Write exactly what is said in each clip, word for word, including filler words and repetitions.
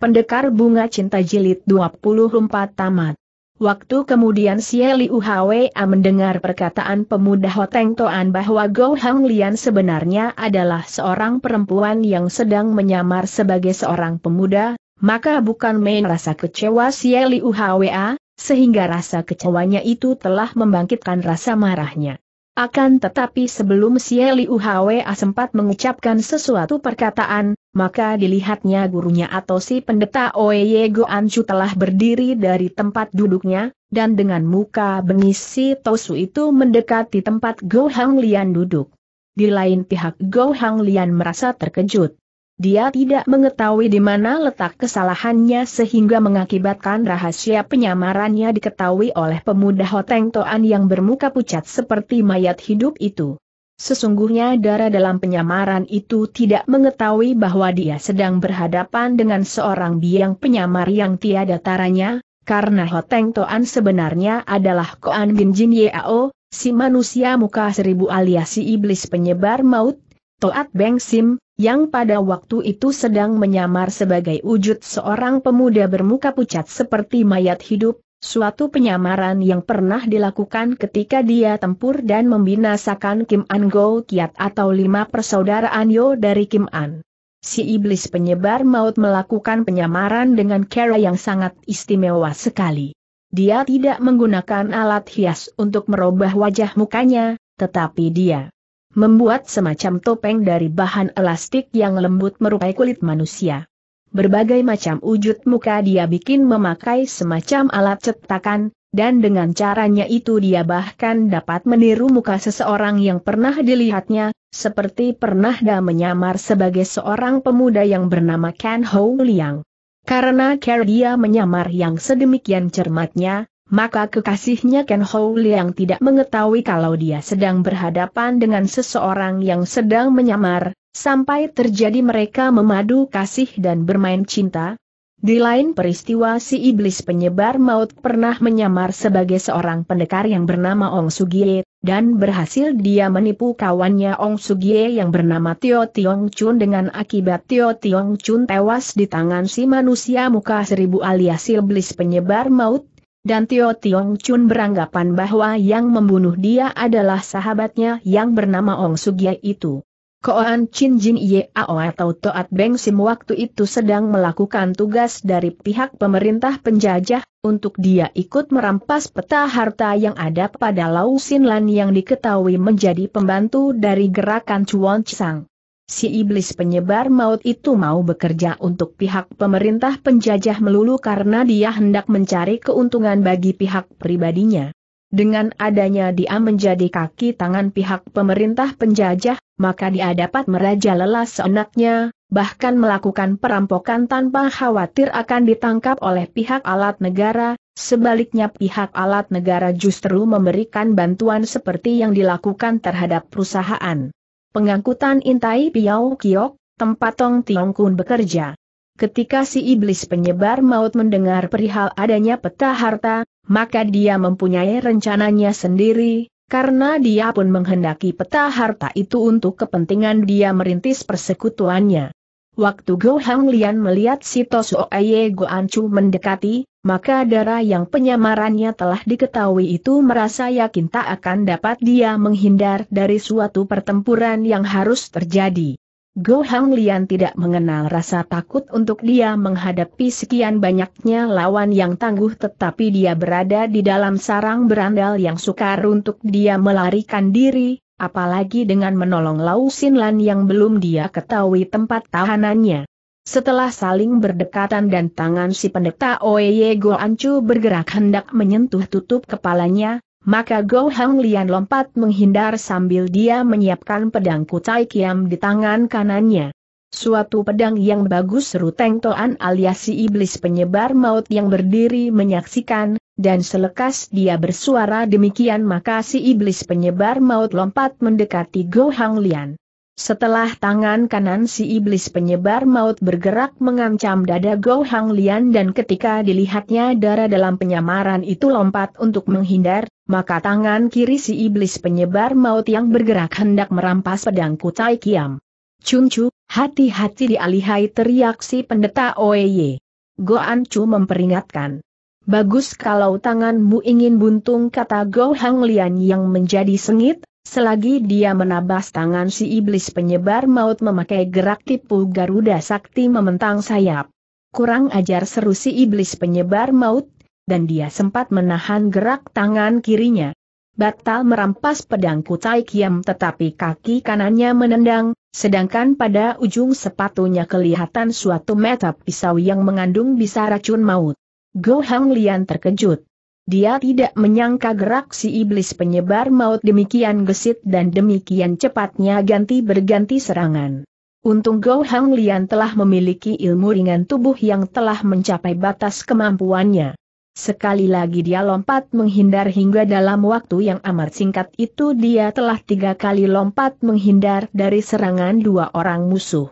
Pendekar Bunga Cinta Jilid dua puluh empat tamat. Waktu kemudian Xie Liu Hwa mendengar perkataan pemuda Hoteng Toan bahwa Go Hang Lian sebenarnya adalah seorang perempuan yang sedang menyamar sebagai seorang pemuda, maka bukan main rasa kecewa Xie Liu Hwa, sehingga rasa kecewanya itu telah membangkitkan rasa marahnya. Akan tetapi sebelum Xie Liu Hwa sempat mengucapkan sesuatu perkataan, maka dilihatnya gurunya atau si pendeta Oye Goanju telah berdiri dari tempat duduknya, dan dengan muka bengis si Tosu itu mendekati tempat Go Hang Lian duduk. Di lain pihak Go Hang Lian merasa terkejut. Dia tidak mengetahui di mana letak kesalahannya sehingga mengakibatkan rahasia penyamarannya diketahui oleh pemuda Hoteng Toan yang bermuka pucat seperti mayat hidup itu. Sesungguhnya darah dalam penyamaran itu tidak mengetahui bahwa dia sedang berhadapan dengan seorang biang penyamar yang tiada taranya, karena Hoteng Toan sebenarnya adalah Koan Bin Jin Yao, si manusia muka seribu alias si iblis penyebar maut, Toat Beng Sim, yang pada waktu itu sedang menyamar sebagai wujud seorang pemuda bermuka pucat seperti mayat hidup, suatu penyamaran yang pernah dilakukan ketika dia tempur dan membinasakan Kim An Go Kiat atau lima persaudaraan Yo dari Kim An. Si iblis penyebar maut melakukan penyamaran dengan cara yang sangat istimewa sekali. Dia tidak menggunakan alat hias untuk merubah wajah mukanya, tetapi dia membuat semacam topeng dari bahan elastik yang lembut merupai kulit manusia. Berbagai macam wujud muka dia bikin memakai semacam alat cetakan, dan dengan caranya itu dia bahkan dapat meniru muka seseorang yang pernah dilihatnya, seperti pernah dia menyamar sebagai seorang pemuda yang bernama Kan Hou Liang. Karena cara dia menyamar yang sedemikian cermatnya, maka kekasihnya Ken Hou Liang tidak mengetahui kalau dia sedang berhadapan dengan seseorang yang sedang menyamar, sampai terjadi mereka memadu kasih dan bermain cinta. Di lain peristiwa si iblis penyebar maut pernah menyamar sebagai seorang pendekar yang bernama Ong Sugie, dan berhasil dia menipu kawannya Ong Sugie yang bernama Tio Tiong Chun dengan akibat Tio Tiong Chun tewas di tangan si manusia muka seribu alias iblis penyebar maut. Dan Tio Tiong Chun beranggapan bahwa yang membunuh dia adalah sahabatnya yang bernama Ong Sugie itu. Koan Chin Jin Yao atau Toat Beng Sim waktu itu sedang melakukan tugas dari pihak pemerintah penjajah, untuk dia ikut merampas peta harta yang ada pada Lau Sin Lan yang diketahui menjadi pembantu dari gerakan Chuan Chang. Si iblis penyebar maut itu mau bekerja untuk pihak pemerintah penjajah melulu karena dia hendak mencari keuntungan bagi pihak pribadinya. Dengan adanya dia menjadi kaki tangan pihak pemerintah penjajah, maka dia dapat merajalela seenaknya, bahkan melakukan perampokan tanpa khawatir akan ditangkap oleh pihak alat negara. Sebaliknya pihak alat negara justru memberikan bantuan seperti yang dilakukan terhadap perusahaan pengangkutan Intai Piau Kiok, tempat Tong Tiong Kun bekerja. Ketika si iblis penyebar maut mendengar perihal adanya peta harta, maka dia mempunyai rencananya sendiri, karena dia pun menghendaki peta harta itu untuk kepentingan dia merintis persekutuannya. Waktu Go Hang Lian melihat si Tosu Aye Goanchu mendekati, maka darah yang penyamarannya telah diketahui itu merasa yakin tak akan dapat dia menghindar dari suatu pertempuran yang harus terjadi. Go Hang Lian tidak mengenal rasa takut untuk dia menghadapi sekian banyaknya lawan yang tangguh, tetapi dia berada di dalam sarang berandal yang sukar untuk dia melarikan diri, apalagi dengan menolong Lau Sin Lan yang belum dia ketahui tempat tahanannya. Setelah saling berdekatan dan tangan si pendeta Oye Goanchu bergerak hendak menyentuh tutup kepalanya, maka Go Hang Lian lompat menghindar sambil dia menyiapkan pedang Kutai Kiam di tangan kanannya. Suatu pedang yang bagus seru Teng Toan alias si iblis penyebar maut yang berdiri menyaksikan, dan selekas dia bersuara demikian maka si iblis penyebar maut lompat mendekati Go Hang Lian. Setelah tangan kanan si iblis penyebar maut bergerak mengancam dada Go Hang Lian dan ketika dilihatnya darah dalam penyamaran itu lompat untuk menghindar, maka tangan kiri si iblis penyebar maut yang bergerak hendak merampas pedang Kutai Kiam. "Cuncu, hati-hati!" dialihai teriak si pendeta Oye. Goan Chu memperingatkan. Bagus kalau tanganmu ingin buntung, kata Go Hang Lian yang menjadi sengit, selagi dia menabas tangan si iblis penyebar maut memakai gerak tipu Garuda Sakti mementang sayap. Kurang ajar, seru si iblis penyebar maut, dan dia sempat menahan gerak tangan kirinya. Batal merampas pedang Kutai Kiam, tetapi kaki kanannya menendang, sedangkan pada ujung sepatunya kelihatan suatu mata pisau yang mengandung bisa racun maut. Go Hang Lian terkejut. Dia tidak menyangka gerak si iblis penyebar maut demikian gesit dan demikian cepatnya ganti berganti serangan. Untung Go Hang Lian telah memiliki ilmu ringan tubuh yang telah mencapai batas kemampuannya. Sekali lagi dia lompat menghindar hingga dalam waktu yang amat singkat itu dia telah tiga kali lompat menghindar dari serangan dua orang musuh.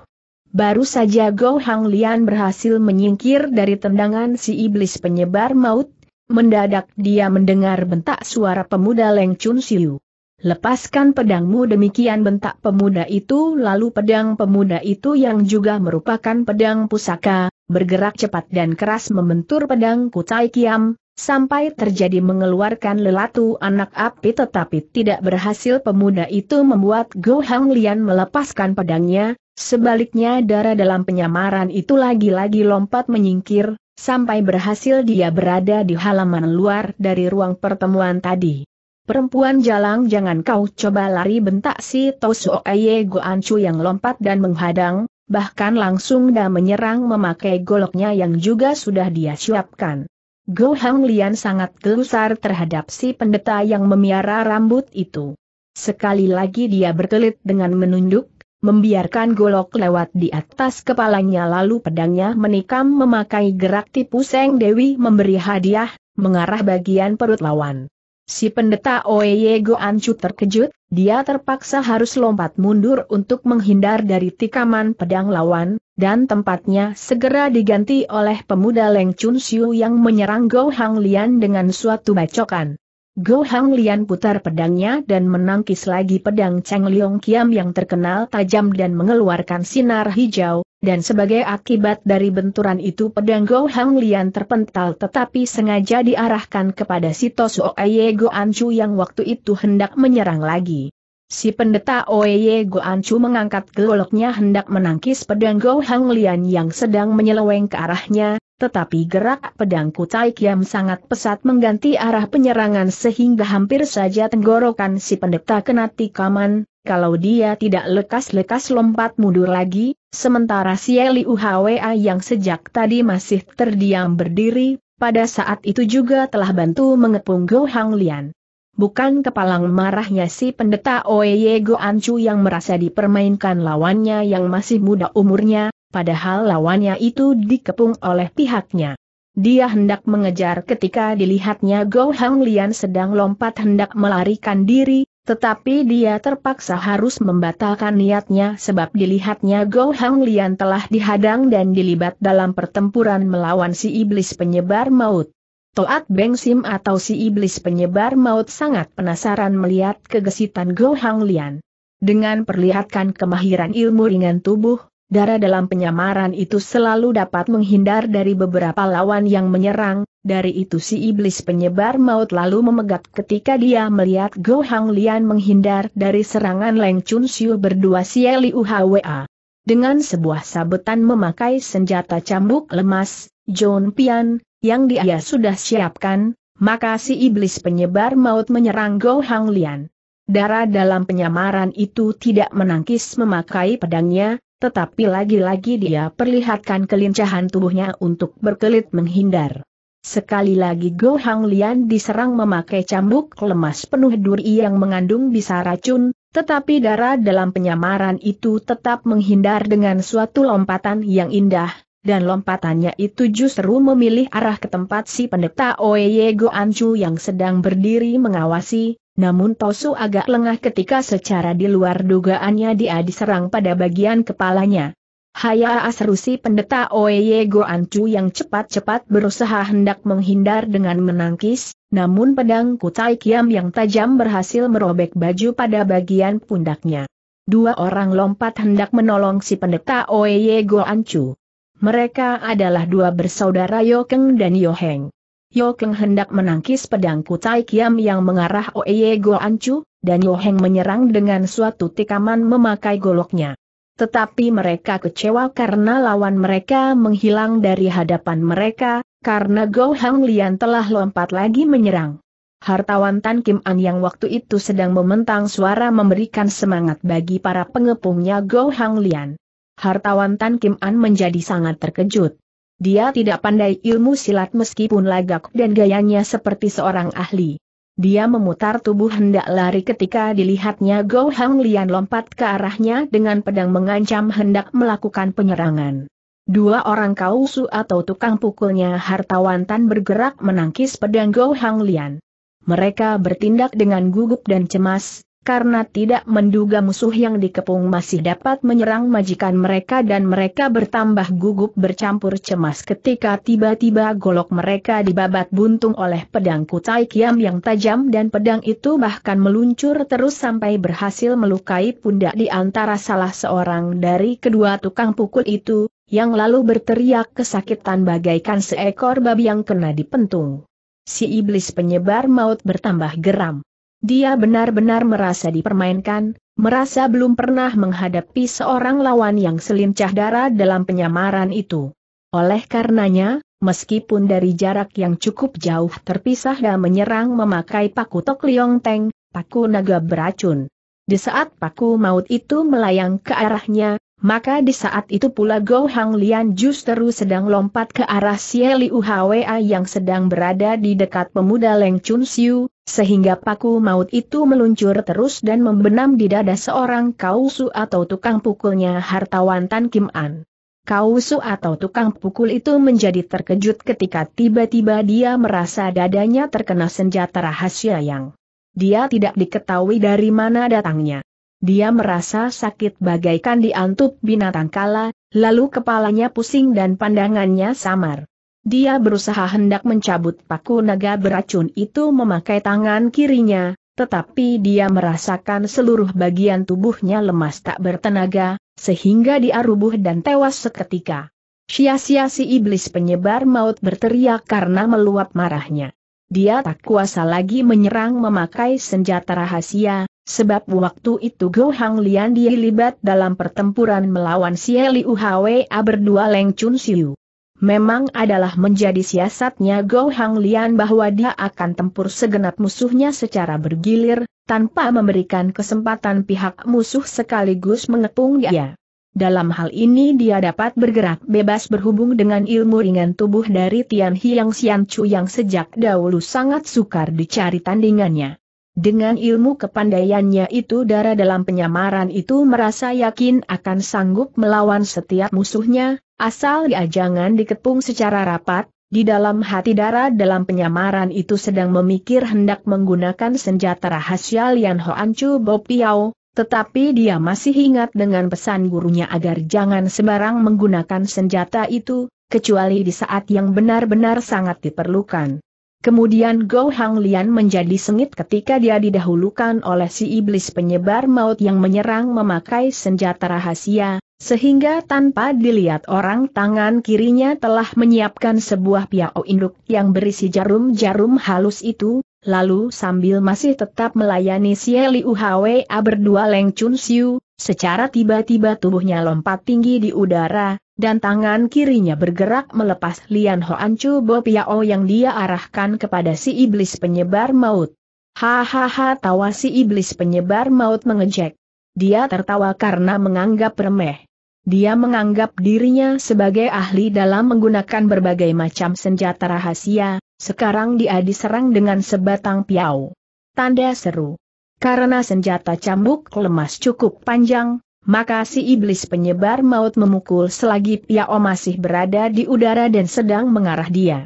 Baru saja Go Hang Lian berhasil menyingkir dari tendangan si iblis penyebar maut, mendadak dia mendengar bentak suara pemuda Leng Chun Siu. "Lepaskan pedangmu!" Demikian bentak pemuda itu, lalu pedang pemuda itu yang juga merupakan pedang pusaka, bergerak cepat dan keras membentur pedang Kutai Kiam, sampai terjadi mengeluarkan lelatu anak api, tetapi tidak berhasil pemuda itu membuat Go Hang Lian melepaskan pedangnya. Sebaliknya darah dalam penyamaran itu lagi-lagi lompat menyingkir, sampai berhasil dia berada di halaman luar dari ruang pertemuan tadi. "Perempuan jalang, jangan kau coba lari!" bentak si Tosuo Aye Goan Chu yang lompat dan menghadang, bahkan langsung dah menyerang memakai goloknya yang juga sudah dia siapkan. Go Hang Lian sangat gelisah terhadap si pendeta yang memiara rambut itu. Sekali lagi dia berkelit dengan menunduk, membiarkan golok lewat di atas kepalanya, lalu pedangnya menikam memakai gerak tipu Seng Dewi memberi hadiah, mengarah bagian perut lawan. Si pendeta Oye Goan Chu terkejut, dia terpaksa harus lompat mundur untuk menghindar dari tikaman pedang lawan, dan tempatnya segera diganti oleh pemuda Leng Chun Siu yang menyerang Go Hang Lian dengan suatu bacokan. Go Hang Lian putar pedangnya dan menangkis lagi pedang Cheng Liong Kiam yang terkenal tajam dan mengeluarkan sinar hijau, dan sebagai akibat dari benturan itu pedang Go Hang Lian terpental tetapi sengaja diarahkan kepada si Tosuo Oye Goan Chu yang waktu itu hendak menyerang lagi. Si pendeta Oye Goan Chu mengangkat goloknya hendak menangkis pedang Go Hang Lian yang sedang menyeleweng ke arahnya. Tetapi gerak pedang Kutai Kiam sangat pesat mengganti arah penyerangan sehingga hampir saja tenggorokan si pendeta kena tikaman, kalau dia tidak lekas-lekas lompat mundur lagi. Sementara si Liu Hwa yang sejak tadi masih terdiam berdiri, pada saat itu juga telah bantu mengepung Go Hang Lian. Bukan kepalang marahnya si pendeta Oye Goan Chu yang merasa dipermainkan lawannya yang masih muda umurnya, padahal lawannya itu dikepung oleh pihaknya. Dia hendak mengejar ketika dilihatnya Go Hang Lian sedang lompat hendak melarikan diri, tetapi dia terpaksa harus membatalkan niatnya sebab dilihatnya Go Hang Lian telah dihadang dan dilibat dalam pertempuran melawan si iblis penyebar maut. Toat Beng Sim atau si iblis penyebar maut sangat penasaran melihat kegesitan Go Hang Lian. Dengan perlihatkan kemahiran ilmu ringan tubuh, darah dalam penyamaran itu selalu dapat menghindar dari beberapa lawan yang menyerang, dari itu si iblis penyebar maut lalu memegat ketika dia melihat Go Hang Lian menghindar dari serangan Leng Chun Siu berdua si Liu Hwa. Dengan sebuah sabetan memakai senjata cambuk lemas, John Pian, yang dia sudah siapkan, maka si iblis penyebar maut menyerang Go Hang Lian. Darah dalam penyamaran itu tidak menangkis memakai pedangnya, tetapi lagi-lagi dia perlihatkan kelincahan tubuhnya untuk berkelit menghindar. Sekali lagi Go Hang Lian diserang memakai cambuk lemas penuh duri yang mengandung bisa racun, tetapi darah dalam penyamaran itu tetap menghindar dengan suatu lompatan yang indah, dan lompatannya itu justru memilih arah ke tempat si pendeta Oye Goan Chu yang sedang berdiri mengawasi. Namun Tosu agak lengah ketika secara di luar dugaannya dia diserang pada bagian kepalanya. "Hayaa!" seru si pendeta Oye Goan Chu yang cepat-cepat berusaha hendak menghindar dengan menangkis, namun pedang Kutai Kiam yang tajam berhasil merobek baju pada bagian pundaknya. Dua orang lompat hendak menolong si pendeta Oye Goan Chu. Mereka adalah dua bersaudara Yo Keng dan Yo Heng. Yo Keng hendak menangkis pedang Kutai Kiam yang mengarah Oye Go Ancu, dan Yo Heng menyerang dengan suatu tikaman memakai goloknya. Tetapi mereka kecewa karena lawan mereka menghilang dari hadapan mereka, karena Go Hang Lian telah lompat lagi menyerang. Hartawan Tan Kim An yang waktu itu sedang mementang suara memberikan semangat bagi para pengepungnya Go Hang Lian. Hartawan Tan Kim An menjadi sangat terkejut. Dia tidak pandai ilmu silat meskipun lagak dan gayanya seperti seorang ahli. Dia memutar tubuh hendak lari ketika dilihatnya Go Hang Lian lompat ke arahnya dengan pedang mengancam hendak melakukan penyerangan. Dua orang kausu atau tukang pukulnya Hartawan Tan bergerak menangkis pedang Go Hang Lian. Mereka bertindak dengan gugup dan cemas, karena tidak menduga musuh yang dikepung masih dapat menyerang majikan mereka, dan mereka bertambah gugup bercampur cemas ketika tiba-tiba golok mereka dibabat buntung oleh pedang Kutai Kiam yang tajam, dan pedang itu bahkan meluncur terus sampai berhasil melukai pundak di antara salah seorang dari kedua tukang pukul itu, yang lalu berteriak kesakitan bagaikan seekor babi yang kena dipentung. Si iblis penyebar maut bertambah geram. Dia benar-benar merasa dipermainkan, merasa belum pernah menghadapi seorang lawan yang selincah darah dalam penyamaran itu. Oleh karenanya, meskipun dari jarak yang cukup jauh terpisah dan menyerang memakai paku Tok Liong Teng, paku naga beracun. Di saat paku maut itu melayang ke arahnya, maka di saat itu pula Go Hang Lian justru sedang lompat ke arah Xie Liu Hwa yang sedang berada di dekat pemuda Leng Chun Siu, sehingga paku maut itu meluncur terus dan membenam di dada seorang kausu atau tukang pukulnya Hartawan Tan Kim An. Kausu atau tukang pukul itu menjadi terkejut ketika tiba-tiba dia merasa dadanya terkena senjata rahasia yang dia tidak diketahui dari mana datangnya. Dia merasa sakit bagaikan diantup binatang kala, lalu kepalanya pusing dan pandangannya samar. Dia berusaha hendak mencabut paku naga beracun itu memakai tangan kirinya, tetapi dia merasakan seluruh bagian tubuhnya lemas tak bertenaga, sehingga dia rubuh dan tewas seketika. Sia-sia si iblis penyebar maut berteriak karena meluap marahnya. Dia tak kuasa lagi menyerang memakai senjata rahasia. Sebab waktu itu Go Hang Lian dilibat dalam pertempuran melawan Xie Liu Hwa berdua Leng Chun Siu. Memang adalah menjadi siasatnya Go Hang Lian bahwa dia akan tempur segenap musuhnya secara bergilir, tanpa memberikan kesempatan pihak musuh sekaligus mengepung dia. Dalam hal ini dia dapat bergerak bebas berhubung dengan ilmu ringan tubuh dari Tian Hiang Xian Chu yang sejak dahulu sangat sukar dicari tandingannya. Dengan ilmu kepandaiannya itu, darah dalam penyamaran itu merasa yakin akan sanggup melawan setiap musuhnya, asal dia jangan dikepung secara rapat. Di dalam hati darah dalam penyamaran itu sedang memikir hendak menggunakan senjata rahasia Lian Hoan Chu Bo Piao, tetapi dia masih ingat dengan pesan gurunya agar jangan sembarang menggunakan senjata itu, kecuali di saat yang benar-benar sangat diperlukan. Kemudian Go Hang Lian menjadi sengit ketika dia didahulukan oleh si iblis penyebar maut yang menyerang memakai senjata rahasia, sehingga tanpa dilihat orang tangan kirinya telah menyiapkan sebuah piao induk yang berisi jarum-jarum halus itu, lalu sambil masih tetap melayani Xie Liu Hwa berdua Leng Chun Siu, secara tiba-tiba tubuhnya lompat tinggi di udara, dan tangan kirinya bergerak melepas Lian Hoan Chu Bo Piao yang dia arahkan kepada si iblis penyebar maut. Hahaha, tawa si iblis penyebar maut mengejek. Dia tertawa karena menganggap remeh. Dia menganggap dirinya sebagai ahli dalam menggunakan berbagai macam senjata rahasia, sekarang dia diserang dengan sebatang piau. Tanda seru. Karena senjata cambuk lemas cukup panjang, maka si iblis penyebar maut memukul selagi piao masih berada di udara dan sedang mengarah dia.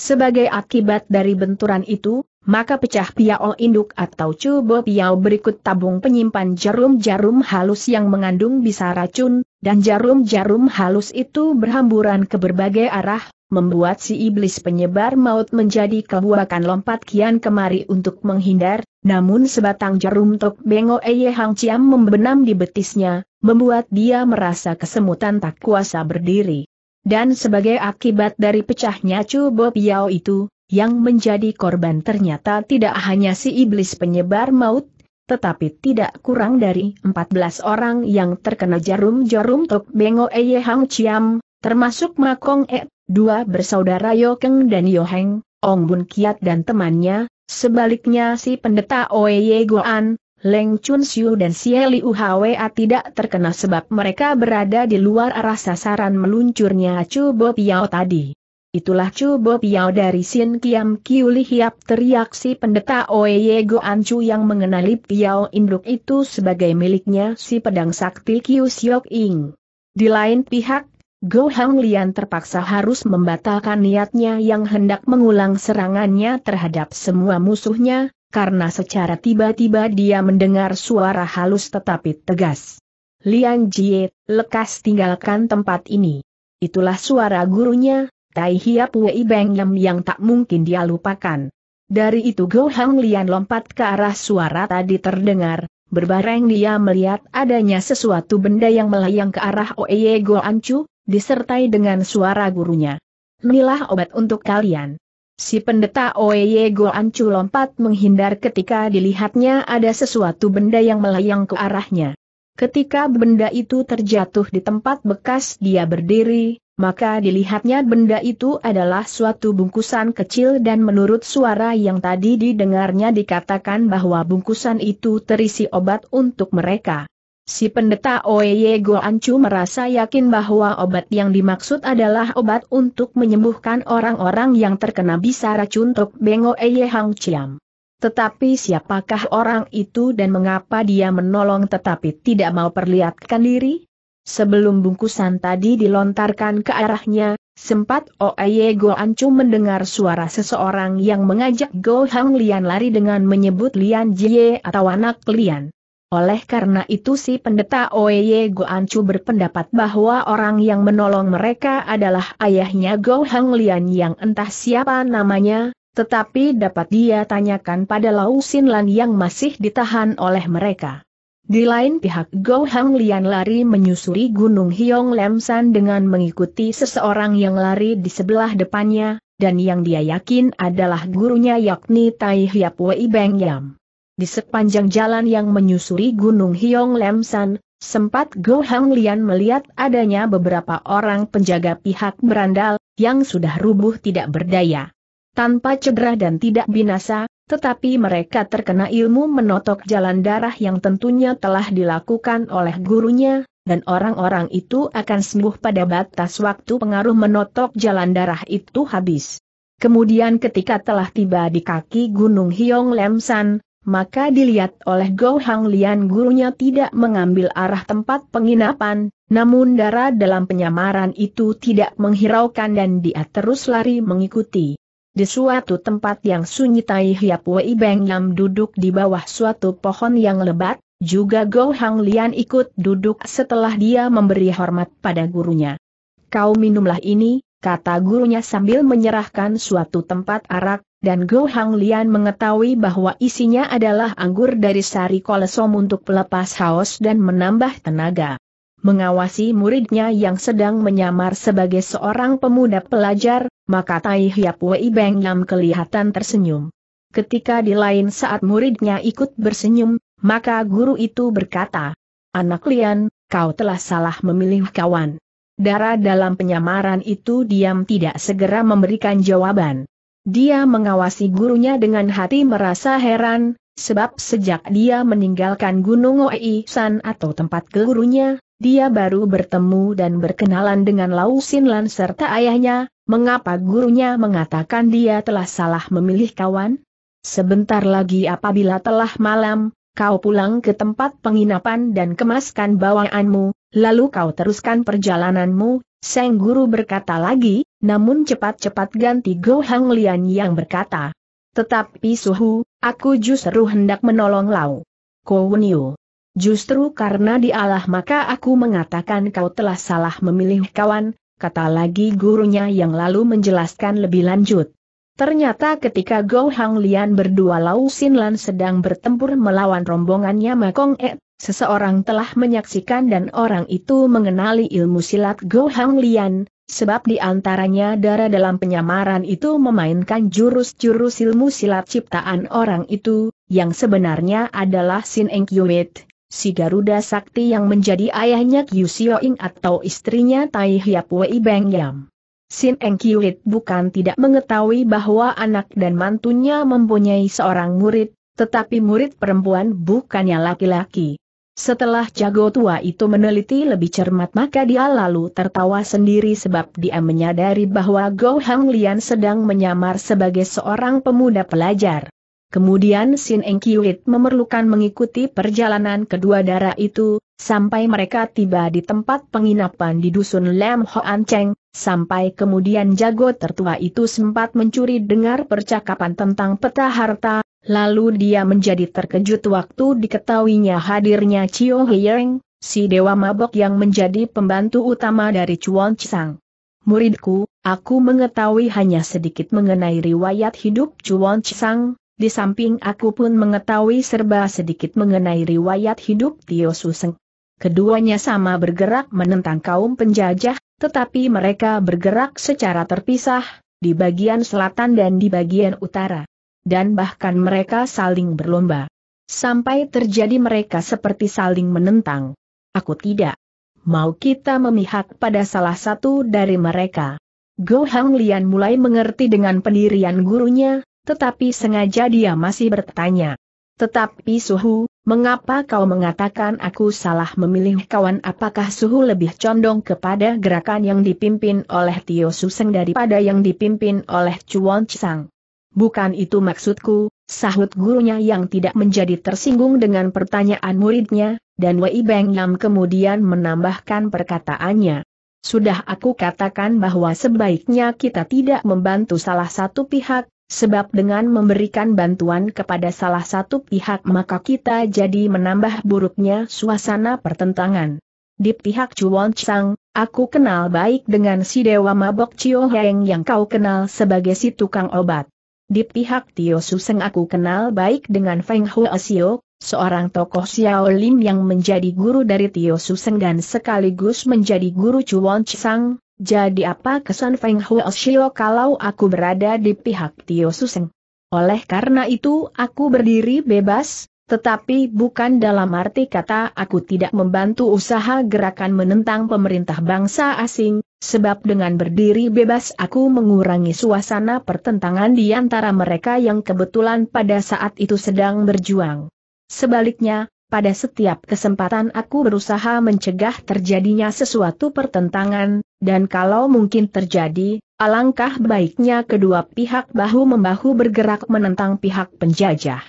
Sebagai akibat dari benturan itu, maka pecah piao induk atau cubo piao berikut tabung penyimpan jarum-jarum halus yang mengandung bisa racun, dan jarum-jarum halus itu berhamburan ke berbagai arah, membuat si iblis penyebar maut menjadi kebuakan lompat kian kemari untuk menghindar, namun sebatang jarum Tok Bengo Eye Hang Ciam membenam di betisnya, membuat dia merasa kesemutan tak kuasa berdiri. Dan sebagai akibat dari pecahnya Chu Bo Piao itu, yang menjadi korban ternyata tidak hanya si iblis penyebar maut, tetapi tidak kurang dari empat belas orang yang terkena jarum-jarum Tok Bengo Eye Hang Chiam, termasuk Ma Kong E, dua bersaudara Yo Keng dan Yo Heng, Ong Bun Kiat dan temannya. Sebaliknya si pendeta Oye Goan, Leng Chun Siu dan Xie Liu Hwa tidak terkena sebab mereka berada di luar arah sasaran meluncurnya Chu Bo Piao tadi. Itulah Chu Bo Piao dari Sin Kiam Kiuli Hiap, teriak si pendeta Oye Goan Chu yang mengenali Piao Induk itu sebagai miliknya si pedang sakti Kiu Siok Ing. Di lain pihak, Go Hang Lian terpaksa harus membatalkan niatnya yang hendak mengulang serangannya terhadap semua musuhnya, karena secara tiba-tiba dia mendengar suara halus tetapi tegas. "Lian Jie, lekas tinggalkan tempat ini." Itulah suara gurunya, Tai Hiap Wei Beng Yam yang tak mungkin dia lupakan. Dari itu Go Hang Lian lompat ke arah suara tadi terdengar, berbareng dia melihat adanya sesuatu benda yang melayang ke arah Oye Goan Chu, disertai dengan suara gurunya. "Inilah obat untuk kalian." Si pendeta Oye Goan Chu lompat menghindar ketika dilihatnya ada sesuatu benda yang melayang ke arahnya. Ketika benda itu terjatuh di tempat bekas dia berdiri, maka dilihatnya benda itu adalah suatu bungkusan kecil dan menurut suara yang tadi didengarnya dikatakan bahwa bungkusan itu terisi obat untuk mereka. Si pendeta Oye Goan Chu merasa yakin bahwa obat yang dimaksud adalah obat untuk menyembuhkan orang-orang yang terkena bisa racun Tok Bengo Eye Hang Chiam. Tetapi siapakah orang itu dan mengapa dia menolong tetapi tidak mau perlihatkan diri? Sebelum bungkusan tadi dilontarkan ke arahnya, sempat Oye Goan Chu mendengar suara seseorang yang mengajak Go Hang Lian lari dengan menyebut Lian Jie atau anak Lian. Oleh karena itu si pendeta Oye Goan Chu berpendapat bahwa orang yang menolong mereka adalah ayahnya Go Hang Lian yang entah siapa namanya, tetapi dapat dia tanyakan pada Lau Sin Lan yang masih ditahan oleh mereka. Di lain pihak Go Hang Lian lari menyusuri Gunung Hiong Lam San dengan mengikuti seseorang yang lari di sebelah depannya, dan yang dia yakin adalah gurunya yakni Tai Hiap Wei Beng Yam. Di sepanjang jalan yang menyusuri Gunung Hiong Lam San, sempat Go Hang Lian melihat adanya beberapa orang penjaga pihak berandal, yang sudah rubuh tidak berdaya. Tanpa cedera dan tidak binasa, tetapi mereka terkena ilmu menotok jalan darah yang tentunya telah dilakukan oleh gurunya, dan orang-orang itu akan sembuh pada batas waktu pengaruh menotok jalan darah itu habis. Kemudian ketika telah tiba di kaki Gunung Hiong Lam San, maka dilihat oleh Go Hang Lian gurunya tidak mengambil arah tempat penginapan, namun darah dalam penyamaran itu tidak menghiraukan dan dia terus lari mengikuti. Di suatu tempat yang sunyi Tai Hiap Wei Beng Yam duduk di bawah suatu pohon yang lebat, juga Go Hang Lian ikut duduk setelah dia memberi hormat pada gurunya. "Kau minumlah ini," kata gurunya sambil menyerahkan suatu tempat arak, dan Go Hang Lian mengetahui bahwa isinya adalah anggur dari sari kolesom untuk pelepas haus dan menambah tenaga. Mengawasi muridnya yang sedang menyamar sebagai seorang pemuda pelajar, maka Tai Hiap Wei Beng Yam kelihatan tersenyum. Ketika di lain saat muridnya ikut bersenyum, maka guru itu berkata, "Anak Lian, kau telah salah memilih kawan." Dara dalam penyamaran itu diam tidak segera memberikan jawaban. Dia mengawasi gurunya dengan hati merasa heran, sebab sejak dia meninggalkan Gunung Oi San atau tempat gurunya, dia baru bertemu dan berkenalan dengan Lau Sin Lan serta ayahnya. Mengapa gurunya mengatakan dia telah salah memilih kawan? "Sebentar lagi apabila telah malam, kau pulang ke tempat penginapan dan kemaskan bawaanmu, lalu kau teruskan perjalananmu." Sang guru berkata lagi, namun cepat-cepat ganti Go Hang Lian yang berkata, "Tetapi suhu, aku justru hendak menolong Lau Kouniu. Justru karena dialah maka aku mengatakan kau telah salah memilih kawan," kata lagi gurunya yang lalu menjelaskan lebih lanjut. Ternyata ketika Go Hang Lian berdua Lau Sin Lan sedang bertempur melawan rombongannya Ma Kong E, seseorang telah menyaksikan dan orang itu mengenali ilmu silat Go Hang Lian, Sebab di antaranya darah dalam penyamaran itu memainkan jurus-jurus ilmu silat ciptaan orang itu, yang sebenarnya adalah Sin Eng Kiwit, si Garuda Sakti yang menjadi ayahnya Kyu Sio Ing atau istrinya Tai Hiap Wei Beng Yam. Sin Eng Kiwit bukan tidak mengetahui bahwa anak dan mantunya mempunyai seorang murid, tetapi murid perempuan bukannya laki-laki. Setelah jago tua itu meneliti lebih cermat maka dia lalu tertawa sendiri sebab dia menyadari bahwa Go Hang Lian sedang menyamar sebagai seorang pemuda pelajar. Kemudian Sin Eng Kiwit memerlukan mengikuti perjalanan kedua darah itu, sampai mereka tiba di tempat penginapan di dusun Lam Hoan Cheng, sampai kemudian jago tertua itu sempat mencuri dengar percakapan tentang peta harta. Lalu dia menjadi terkejut waktu diketahuinya hadirnya Cio Heyeng, si dewa mabok yang menjadi pembantu utama dari Chuan Chang. Muridku, aku mengetahui hanya sedikit mengenai riwayat hidup Chuan Chang, di samping aku pun mengetahui serba sedikit mengenai riwayat hidup Tio Suseng. Keduanya sama bergerak menentang kaum penjajah, tetapi mereka bergerak secara terpisah, di bagian selatan dan di bagian utara. Dan bahkan mereka saling berlomba. Sampai terjadi mereka seperti saling menentang. Aku tidak mau kita memihak pada salah satu dari mereka. Go Hang Lian mulai mengerti dengan pendirian gurunya, tetapi sengaja dia masih bertanya. Tetapi Suhu, mengapa kau mengatakan aku salah memilih kawan? Apakah Suhu lebih condong kepada gerakan yang dipimpin oleh Tio Suseng daripada yang dipimpin oleh Chuan Chang? Bukan itu maksudku, sahut gurunya yang tidak menjadi tersinggung dengan pertanyaan muridnya, dan Wei Beng Yam kemudian menambahkan perkataannya. Sudah aku katakan bahwa sebaiknya kita tidak membantu salah satu pihak, sebab dengan memberikan bantuan kepada salah satu pihak maka kita jadi menambah buruknya suasana pertentangan. Di pihak Chuan Chang, aku kenal baik dengan si dewa mabok Cio Heng yang kau kenal sebagai si tukang obat. Di pihak Tio Suseng aku kenal baik dengan Feng Huo Xiao, seorang tokoh Shaolin yang menjadi guru dari Tio Suseng dan sekaligus menjadi guru Chuan Chang. Jadi apa kesan Feng Huo Xiao kalau aku berada di pihak Tio Suseng? Oleh karena itu aku berdiri bebas, tetapi bukan dalam arti kata aku tidak membantu usaha gerakan menentang pemerintah bangsa asing. Sebab dengan berdiri bebas aku mengurangi suasana pertentangan di antara mereka yang kebetulan pada saat itu sedang berjuang. Sebaliknya, pada setiap kesempatan aku berusaha mencegah terjadinya sesuatu pertentangan, dan kalau mungkin terjadi, alangkah baiknya kedua pihak bahu-membahu bergerak menentang pihak penjajah.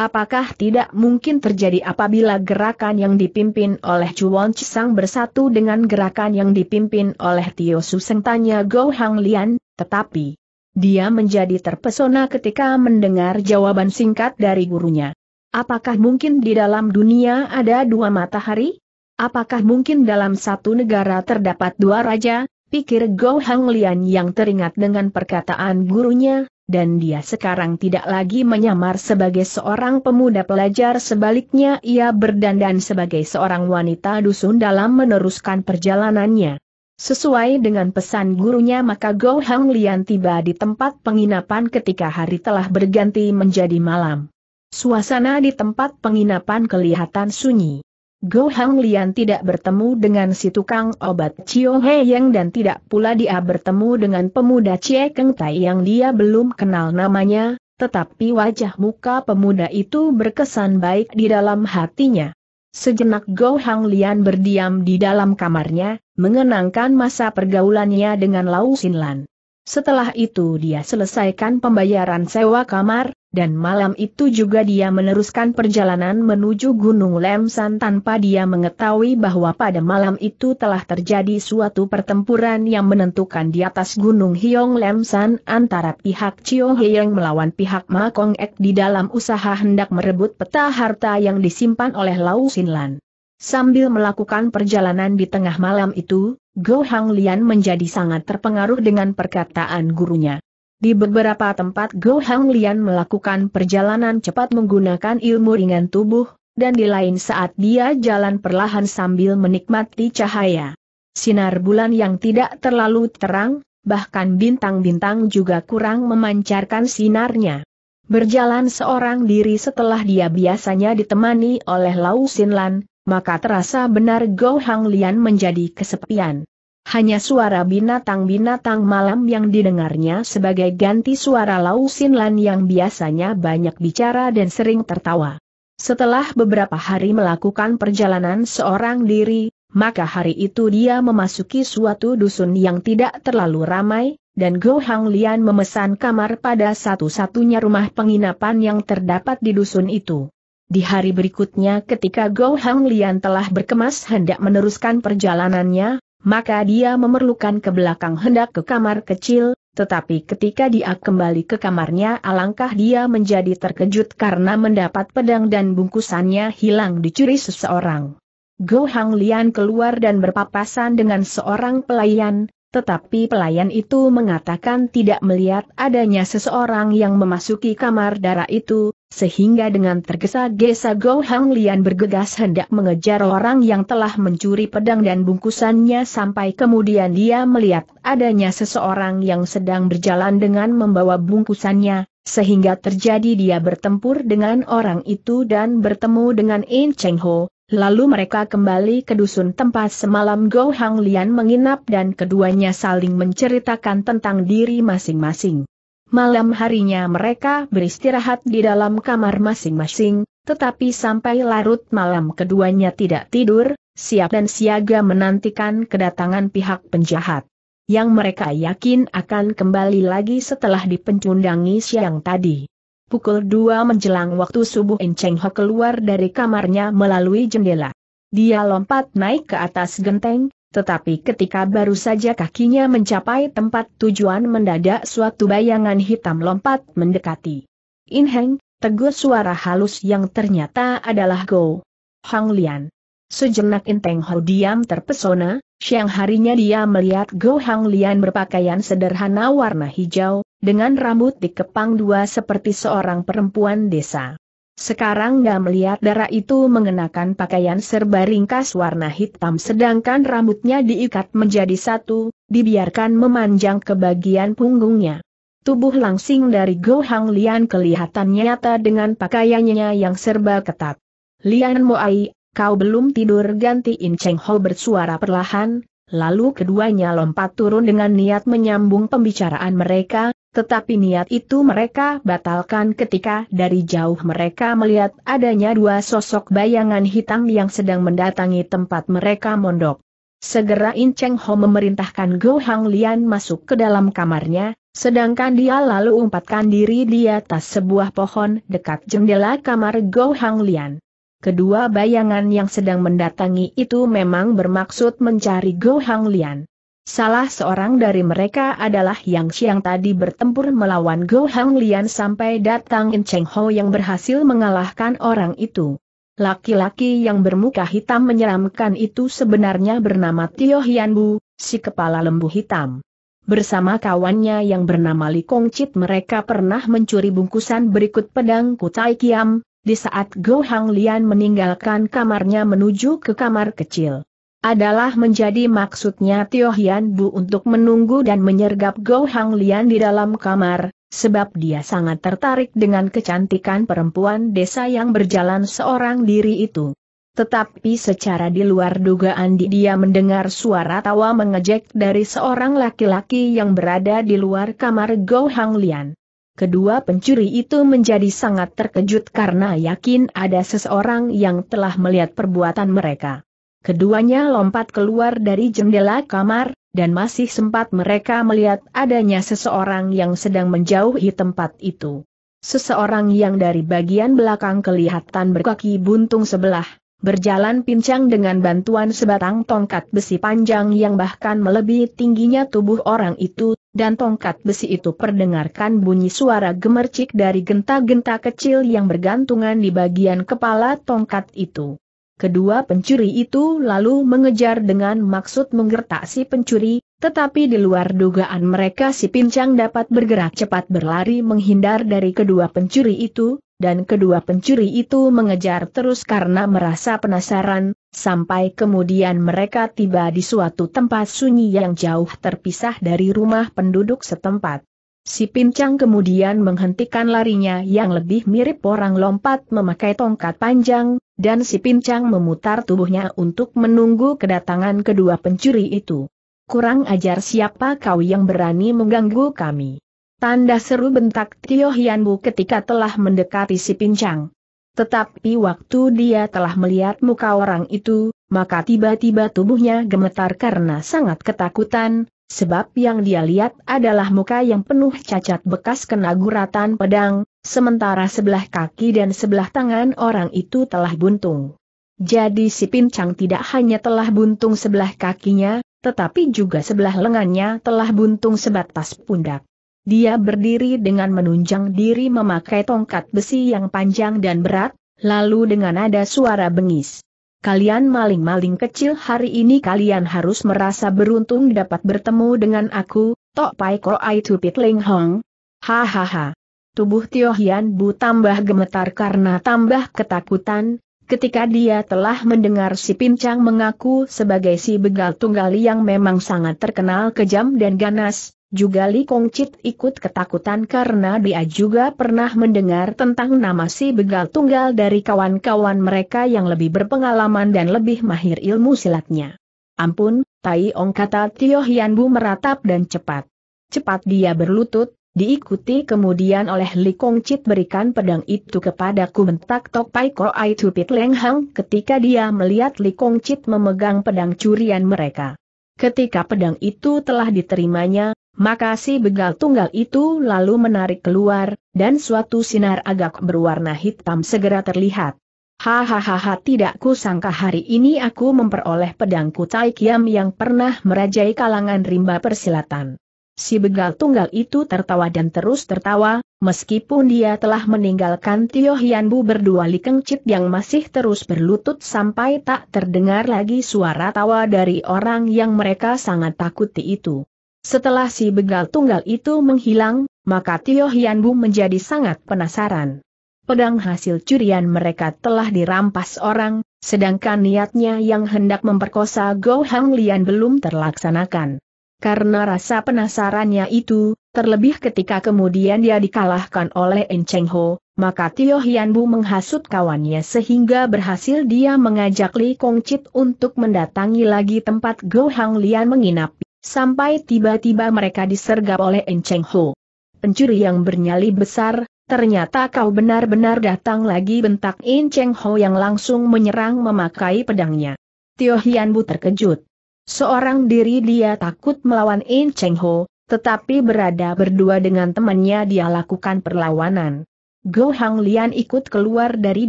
Apakah tidak mungkin terjadi apabila gerakan yang dipimpin oleh Chuan Chang bersatu dengan gerakan yang dipimpin oleh Tio Suseng? Tanya Go Hang Lian, tetapi dia menjadi terpesona ketika mendengar jawaban singkat dari gurunya. Apakah mungkin di dalam dunia ada dua matahari? Apakah mungkin dalam satu negara terdapat dua raja? Pikir Go Hang Lian yang teringat dengan perkataan gurunya. Dan dia sekarang tidak lagi menyamar sebagai seorang pemuda pelajar, sebaliknya ia berdandan sebagai seorang wanita dusun dalam meneruskan perjalanannya. Sesuai dengan pesan gurunya maka Go Hang Lian tiba di tempat penginapan ketika hari telah berganti menjadi malam. Suasana di tempat penginapan kelihatan sunyi. Go Hang Lian tidak bertemu dengan si tukang obat Cio Heyeng dan tidak pula dia bertemu dengan pemuda Cie Keng Tai yang dia belum kenal namanya, tetapi wajah muka pemuda itu berkesan baik di dalam hatinya. Sejenak Go Hang Lian berdiam di dalam kamarnya, mengenangkan masa pergaulannya dengan Lau Sin Lan. Setelah itu dia selesaikan pembayaran sewa kamar, dan malam itu juga dia meneruskan perjalanan menuju Gunung Lem San tanpa dia mengetahui bahwa pada malam itu telah terjadi suatu pertempuran yang menentukan di atas Gunung Hiong Lem San antara pihak Cio Heyeng melawan pihak Ma Kong Ek di dalam usaha hendak merebut peta harta yang disimpan oleh Lau Sin Lan. Sambil melakukan perjalanan di tengah malam itu, Go Hang Lian menjadi sangat terpengaruh dengan perkataan gurunya. Di beberapa tempat Go Hang Lian melakukan perjalanan cepat menggunakan ilmu ringan tubuh, dan di lain saat dia jalan perlahan sambil menikmati cahaya. sinar bulan yang tidak terlalu terang, bahkan bintang-bintang juga kurang memancarkan sinarnya. Berjalan seorang diri setelah dia biasanya ditemani oleh Lau Sin Lan, maka terasa benar Go Hang Lian menjadi kesepian. Hanya suara binatang-binatang malam yang didengarnya sebagai ganti suara Lau Sin Lan yang biasanya banyak bicara dan sering tertawa. Setelah beberapa hari melakukan perjalanan seorang diri, maka hari itu dia memasuki suatu dusun yang tidak terlalu ramai, dan Go Hang Lian memesan kamar pada satu-satunya rumah penginapan yang terdapat di dusun itu. Di hari berikutnya ketika Go Hang Lian telah berkemas hendak meneruskan perjalanannya, maka dia memerlukan ke belakang hendak ke kamar kecil, tetapi ketika dia kembali ke kamarnya alangkah dia menjadi terkejut karena mendapat pedang dan bungkusannya hilang dicuri seseorang. Go Hang Lian keluar dan berpapasan dengan seorang pelayan, tetapi pelayan itu mengatakan tidak melihat adanya seseorang yang memasuki kamar darah itu, sehingga dengan tergesa-gesa Go Hang Lian bergegas hendak mengejar orang yang telah mencuri pedang dan bungkusannya sampai kemudian dia melihat adanya seseorang yang sedang berjalan dengan membawa bungkusannya, sehingga terjadi dia bertempur dengan orang itu dan bertemu dengan In Cheng Ho. Lalu mereka kembali ke dusun tempat semalam Go Hang Lian menginap dan keduanya saling menceritakan tentang diri masing-masing. Malam harinya mereka beristirahat di dalam kamar masing-masing, tetapi sampai larut malam keduanya tidak tidur, siap dan siaga menantikan kedatangan pihak penjahat. Yang mereka yakin akan kembali lagi setelah dipencundangi siang tadi. Pukul dua menjelang waktu subuh In Cheng Ho keluar dari kamarnya melalui jendela. Dia lompat naik ke atas genteng, tetapi ketika baru saja kakinya mencapai tempat tujuan mendadak suatu bayangan hitam lompat mendekati. In Heng, tegur suara halus yang ternyata adalah Go Hang Lian. Sejenak In Cheng Ho diam terpesona, siang harinya dia melihat Go Hang Lian berpakaian sederhana warna hijau, dengan rambut dikepang dua seperti seorang perempuan desa. Sekarang dia melihat darah itu mengenakan pakaian serba ringkas warna hitam sedangkan rambutnya diikat menjadi satu, dibiarkan memanjang ke bagian punggungnya. Tubuh langsing dari Go Hang Lian kelihatan nyata dengan pakaiannya yang serba ketat. "Lian Moai, kau belum tidur?" ganti In Cheng Ho bersuara perlahan, lalu keduanya lompat turun dengan niat menyambung pembicaraan mereka. Tetapi niat itu mereka batalkan ketika dari jauh mereka melihat adanya dua sosok bayangan hitam yang sedang mendatangi tempat mereka mondok. Segera In Cheng Ho memerintahkan Go Hang Lian masuk ke dalam kamarnya, sedangkan dia lalu umpatkan diri di atas sebuah pohon dekat jendela kamar Go Hang Lian. Kedua bayangan yang sedang mendatangi itu memang bermaksud mencari Go Hang Lian. Salah seorang dari mereka adalah yang siang tadi bertempur melawan Go Hang Lian sampai datang In Cheng Ho yang berhasil mengalahkan orang itu. Laki-laki yang bermuka hitam menyeramkan itu sebenarnya bernama Tio Hian Bu, si kepala lembu hitam. Bersama kawannya yang bernama Li Kong Chit mereka pernah mencuri bungkusan berikut pedang Kutai Kiam, di saat Go Hang Lian meninggalkan kamarnya menuju ke kamar kecil. Adalah menjadi maksudnya Tio Hian Bu untuk menunggu dan menyergap Go Hang Lian di dalam kamar, sebab dia sangat tertarik dengan kecantikan perempuan desa yang berjalan seorang diri itu. Tetapi secara di luar dugaan dia mendengar suara tawa mengejek dari seorang laki-laki yang berada di luar kamar Go Hang Lian. Kedua pencuri itu menjadi sangat terkejut karena yakin ada seseorang yang telah melihat perbuatan mereka. Keduanya lompat keluar dari jendela kamar, dan masih sempat mereka melihat adanya seseorang yang sedang menjauhi tempat itu. Seseorang yang dari bagian belakang kelihatan berkaki buntung sebelah, berjalan pincang dengan bantuan sebatang tongkat besi panjang yang bahkan melebihi tingginya tubuh orang itu, dan tongkat besi itu perdengarkan bunyi suara gemercik dari genta-genta kecil yang bergantungan di bagian kepala tongkat itu. Kedua pencuri itu lalu mengejar dengan maksud menggertak si pencuri, tetapi di luar dugaan mereka si pincang dapat bergerak cepat berlari menghindar dari kedua pencuri itu, dan kedua pencuri itu mengejar terus karena merasa penasaran, Sampai kemudian mereka tiba di suatu tempat sunyi yang jauh terpisah dari rumah penduduk setempat. Si pincang kemudian menghentikan larinya yang lebih mirip orang lompat memakai tongkat panjang, dan si pincang memutar tubuhnya untuk menunggu kedatangan kedua pencuri itu. Kurang ajar, siapa kau yang berani mengganggu kami? Tanda seru, bentak Tio Hian Bu ketika telah mendekati si pincang. Tetapi waktu dia telah melihat muka orang itu, maka tiba-tiba tubuhnya gemetar karena sangat ketakutan, sebab yang dia lihat adalah muka yang penuh cacat bekas kena guratan pedang, sementara sebelah kaki dan sebelah tangan orang itu telah buntung. Jadi si pincang tidak hanya telah buntung sebelah kakinya, tetapi juga sebelah lengannya telah buntung sebatas pundak. Dia berdiri dengan menunjang diri memakai tongkat besi yang panjang dan berat, lalu dengan nada suara bengis. "Kalian maling-maling kecil, hari ini kalian harus merasa beruntung dapat bertemu dengan aku, Tok Pai Koai Tupit Ling Hong." Hahaha. Tubuh Tio Hian Bu tambah gemetar karena tambah ketakutan, ketika dia telah mendengar si pincang mengaku sebagai si begal tunggal yang memang sangat terkenal kejam dan ganas. Juga Li Kongcit ikut ketakutan karena dia juga pernah mendengar tentang nama si begal tunggal dari kawan-kawan mereka yang lebih berpengalaman dan lebih mahir ilmu silatnya. "Ampun, Tai Ong," kata Tio Hian Bu meratap dan cepat. Cepat dia berlutut, diikuti kemudian oleh Li Kongcit. "Berikan pedang itu kepadaku," bentak Tok Pai Koai Tupit Leng Hang ketika dia melihat Li Kongcit memegang pedang curian mereka. Ketika pedang itu telah diterimanya, maka si begal tunggal itu lalu menarik keluar, dan suatu sinar agak berwarna hitam segera terlihat. "Hahaha, tidak kusangka hari ini aku memperoleh pedangku Tai Kiam yang pernah merajai kalangan rimba persilatan." Si begal tunggal itu tertawa dan terus tertawa, meskipun dia telah meninggalkan Tio Hian Bu berdua Li Kengcit yang masih terus berlutut sampai tak terdengar lagi suara tawa dari orang yang mereka sangat takuti itu. Setelah si begal tunggal itu menghilang, maka Tio Hian Bu menjadi sangat penasaran. Pedang hasil curian mereka telah dirampas orang, sedangkan niatnya yang hendak memperkosa Go Hang Lian belum terlaksanakan. Karena rasa penasarannya itu, terlebih ketika kemudian dia dikalahkan oleh En Cheng Ho, maka Tio Hian Bu menghasut kawannya sehingga berhasil dia mengajak Li Kongcit untuk mendatangi lagi tempat Go Hang Lian menginap. Sampai tiba-tiba mereka disergap oleh En Cheng Ho. "Pencuri yang bernyali besar, ternyata kau benar-benar datang lagi," bentak En Cheng Ho yang langsung menyerang memakai pedangnya. Tio Hian Bu terkejut. Seorang diri dia takut melawan En Cheng Ho, tetapi berada berdua dengan temannya dia lakukan perlawanan. Go Hang Lian ikut keluar dari